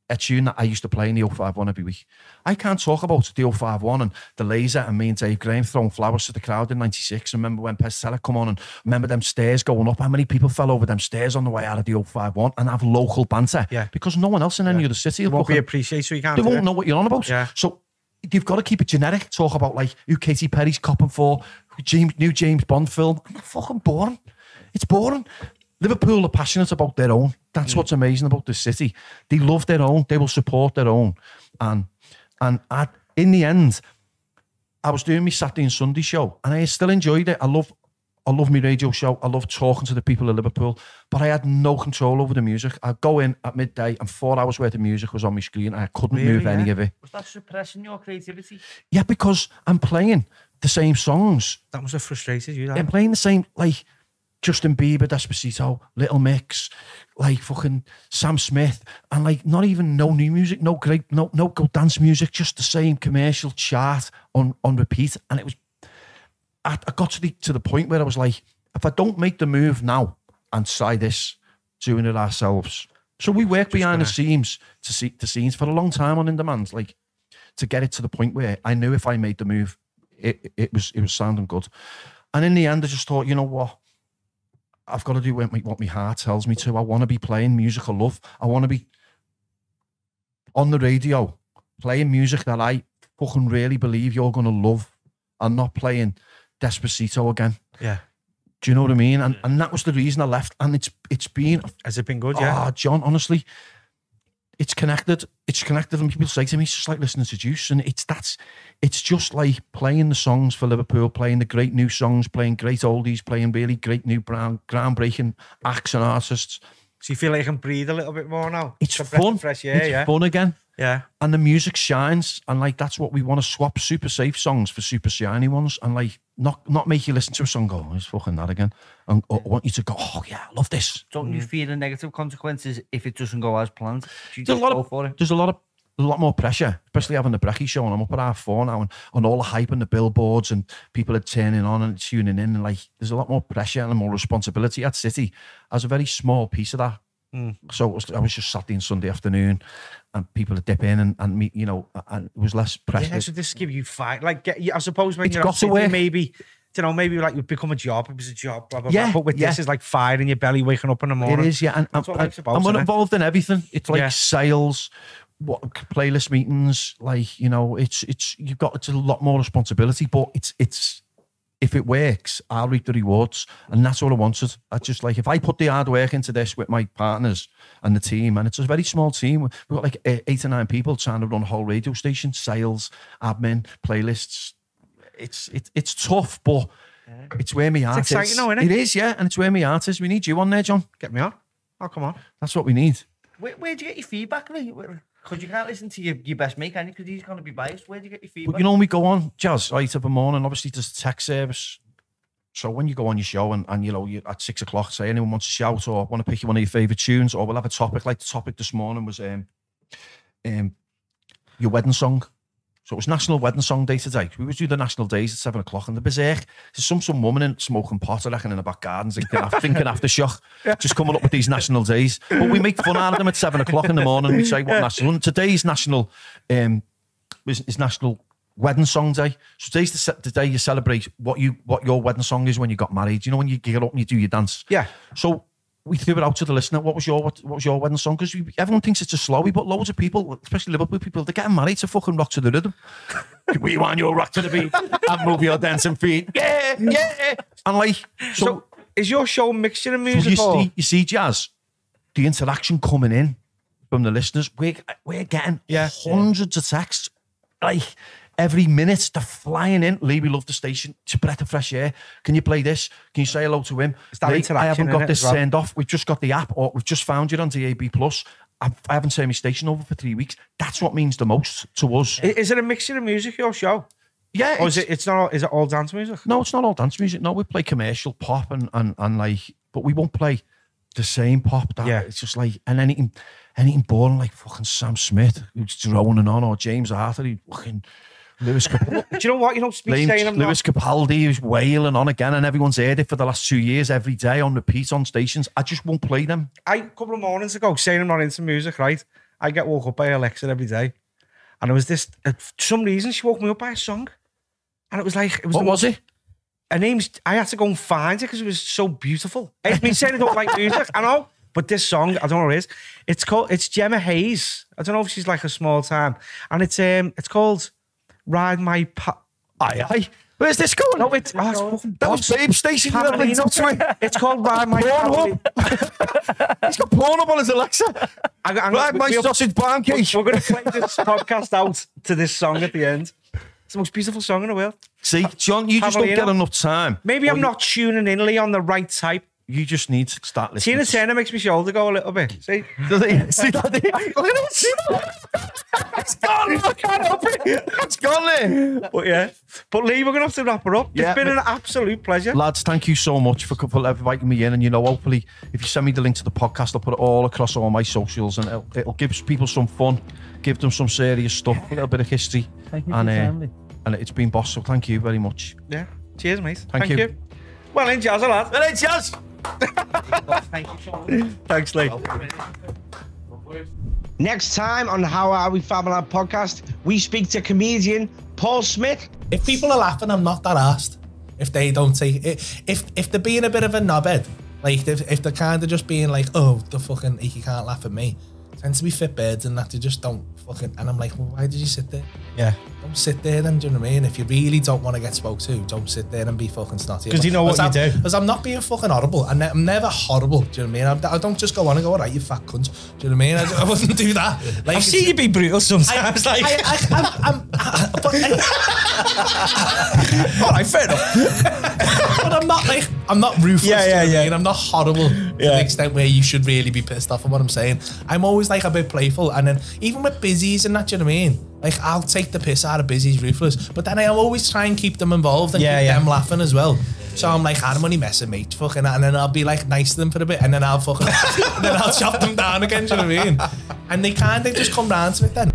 a tune that I used to play in the oh five one every week. I can't talk about the oh five one and the laser and me and Dave Graham throwing flowers to the crowd in ninety-six. I remember when Pestella come on and remember them stairs going up, how many people fell over them stairs on the way out of the oh five one, and have local banter. Yeah. Because no one else in any yeah. other city they won't be appreciated, so you can't. They won't it. know what you're on about. Yeah. So you've got to keep it generic. Talk about like who Katy Perry's copping for, James, new James Bond film. I'm not fucking boring. It's boring. Liverpool are passionate about their own. That's mm. what's amazing about the city. They love their own. They will support their own. And and I, in the end, I was doing my Saturday and Sunday show, and I still enjoyed it. I love, I love my radio show. I love talking to the people of Liverpool, but I had no control over the music. I'd go in at midday, and four hours worth of music was on my screen. And I couldn't really, move yeah. any of it. Was that suppressing your creativity? Yeah, because I'm playing the same songs. That must have frustrated you. That. I'm playing the same like. Justin Bieber, Despacito, Little Mix, like fucking Sam Smith, and like not even no new music, no great, no no good dance music, just the same commercial chart on on repeat. And it was, I, I got to the to the point where I was like, if I don't make the move now and try this, doing it ourselves. So we worked behind the scenes to see the scenes for a long time on In Demand, like to get it to the point where I knew if I made the move, it it was it was sounding good. And in the end, I just thought, you know what? I've got to do what my heart tells me to. I want to be playing music I love. I want to be on the radio playing music that I fucking really believe you're going to love, and not playing Despacito again. Yeah. Do you know what I mean? And and that was the reason I left. And it's it's been... Has it been good, yeah? Oh, John, honestly, it's connected. It's connected. And people say to me, it's just like listening to Juice. And it's, that's, it's just like playing the songs for Liverpool, playing the great new songs, playing great oldies, playing really great new brand, groundbreaking acts and artists. So you feel like you can breathe a little bit more now? It's, it's fun. Fresh air, it's yeah. fun again. Yeah. And the music shines. And like, that's what we want to swap, super safe songs for super shiny ones. And like, not not make you listen to a song go, oh, it's fucking that again. And I want you to go, oh yeah, I love this. Don't you fear the negative consequences if it doesn't go as planned? Do you there's, just a lot go of, for it? there's a lot of a lot more pressure, especially having the Brekkie show, and I'm up at half four now, and on all the hype and the billboards and people are turning on and tuning in, and like there's a lot more pressure and more responsibility at City as a very small piece of that. Mm. So it was, I was just Saturday and Sunday afternoon, and people would dip in and, and meet, you know, and it was less pressure. Yeah, so this give you fight, like get, I suppose when it's you're City, maybe, you know, maybe like you'd become a job. It was a job, blah blah yeah, blah. But with yeah. this is like fire in your belly, waking up in the morning. It is, yeah. And, and, and, about, and I'm involved in everything. It's like yeah. sales, what playlist meetings, like you know, it's it's you've got it's a lot more responsibility, but it's it's. If it works, I'll reap the rewards, and that's all I wanted. I just like if I put the hard work into this with my partners and the team, and it's a very small team. We've got like eight or nine people trying to run a whole radio station, sales, admin, playlists. It's it, it's tough, but it's where my heart is. It's exciting, though, isn't it? It is, yeah, and it's where my heart is. We need you on there, John. Get me on. Oh, come on. That's what we need. Where, where do you get your feedback, Lee? Where... Because you can't listen to your, your best mate, can you? Because he's going to be biased. Where do you get your feedback? Well, you know, when we go on, Jazz, right, every morning, obviously there's a text service. So when you go on your show and, and you know, you're at six o'clock, say anyone wants to shout or want to pick you one of your favourite tunes, or we'll have a topic. Like the topic this morning was um, um, your wedding song. So it was National Wedding Song Day today. We would do the national days at seven o'clock, and the berserk, there's some some woman in smoking pot, I reckon, in the back garden, thinking, thinking aftershock, just coming up with these national days. But we make fun out of them at seven o'clock in the morning. We say what national one. Today's national um, is, is National Wedding Song Day. So today's the, the day you celebrate what you what your wedding song is when you got married. You know, when you get up and you do your dance. Yeah. So we threw it out to the listener. What was your what, what was your wedding song? Because we, everyone thinks it's a slowie, but loads of people, especially Liverpool people, they're getting married to fucking rock to the rhythm. We want your rock to the beat and move your dancing feet. Yeah, yeah. And like, so, so is your show mixture of music? So you, see, you see, Jazz, the interaction coming in from the listeners. We're we're getting yeah. hundreds yeah. of texts. Like Every minute they're flying in. Lee, we love the station. It's a breath of fresh air. Can you play this? Can you say hello to him? Mate, I haven't got this turned off. We've just got the app, or we've just found you on D A B plus. I haven't turned my station over for three weeks. That's what means the most to us. Is it a mixture of music, your show? Yeah. Or is it, it's not, is it all dance music? No, it's not all dance music. No, we play commercial pop and, and, and like, but we won't play the same pop. That, yeah. It's just like, and anything, anything boring like fucking Sam Smith, who's droning on, or James Arthur, who fucking... Lewis Capaldi. Do you know what? You know, Lame, saying I'm Lewis not... Capaldi is wailing on again, and everyone's heard it for the last two years, every day on repeat on stations. I just won't play them. I, a couple of mornings ago, saying I'm not into music, right? I get woke up by Alexa every day, and it was this. Uh, for some reason, she woke me up by a song, and it was like, it was what was most... it? Her name's. I had to go and find it because it was so beautiful. I mean, saying I don't like music, I know, but this song, I don't know what it is. It's called. It's Gemma Hayes. I don't know if she's like a small time, and it's um, it's called. Ride my pa aye aye. Where's this going? No, it's, oh, it's going? That was Babe Station. It's called Ride My Porn Hub. He's got porn up on his Alexa. I, Ride gonna, my we'll, sausage barn cake. We're, we're going to play this podcast out to this song at the end. It's the most beautiful song in the world. See, John, you Pavelino. Just don't get enough time. Maybe I'm you, not tuning in, Lee, on the right type. You just need to start listening. Tina Turner makes my shoulder go a little bit. See? Does it? See that? Look at that. It's gone. I can't help it. It's gone there. But yeah. But Lee, we're going to have to wrap her up. Yeah, it's been an absolute pleasure. Lads, thank you so much for, for inviting me in. And you know, hopefully, if you send me the link to the podcast, I'll put it all across all my socials, and it'll, it'll give people some fun, give them some serious stuff, a little bit of history. Thank you and, for your family. And it's been boss, so thank you very much. Yeah. Cheers, mate. Thank, thank you. you. Well in Jazza, lads. Well in Jazza. Thank you so much. Thanks, Lee. Next time on How Are We Famalam podcast, we speak to comedian Paul Smith. If people are laughing, I'm not that arsed. If they don't take it, if if they're being a bit of a knobhead, like if, if they're kind of just being like, oh, the fucking he can't laugh at me, tend to be fit birds and that they just don't fucking. And I'm like, well, why did you sit there? Yeah, don't sit there then. Do you know what I mean? If you really don't want to get spoke to, don't sit there and be fucking snotty. Because you know what you I'm, do. Because I'm not being fucking horrible. I'm, ne I'm never horrible. Do you know what I mean? I, I don't just go on and go, all right, you fat cunt. Do you know what I mean? I, I wouldn't do that. Like, I've seen you be brutal sometimes. I, like, I, I, I, I'm, I'm, I, but I, all right, fair enough. But I'm not like, I'm not ruthless. Yeah, yeah, you know yeah. I mean? I'm not horrible yeah. to the extent where you should really be pissed off at what I'm saying. I'm always like a bit playful, and then even with busies and that, do you know what I mean? Like, I'll take the piss out of busies, ruthless, but then I always try and keep them involved and yeah, keep yeah. them laughing as well. So I'm like, I'm only messing, mate, fucking, and then I'll be like nice to them for a bit, and then I'll fucking, and then I'll chop them down again, do you know what I mean? And they kind of just come round to it then.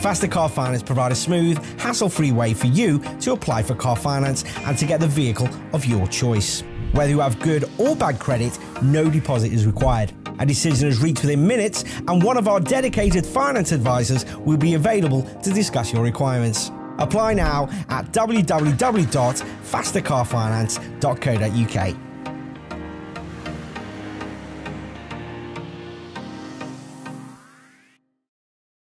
Foster Car Finance provide a smooth, hassle-free way for you to apply for car finance and to get the vehicle of your choice. Whether you have good or bad credit, no deposit is required. A decision is reached within minutes, and one of our dedicated finance advisors will be available to discuss your requirements. Apply now at w w w dot faster car finance dot co dot u k.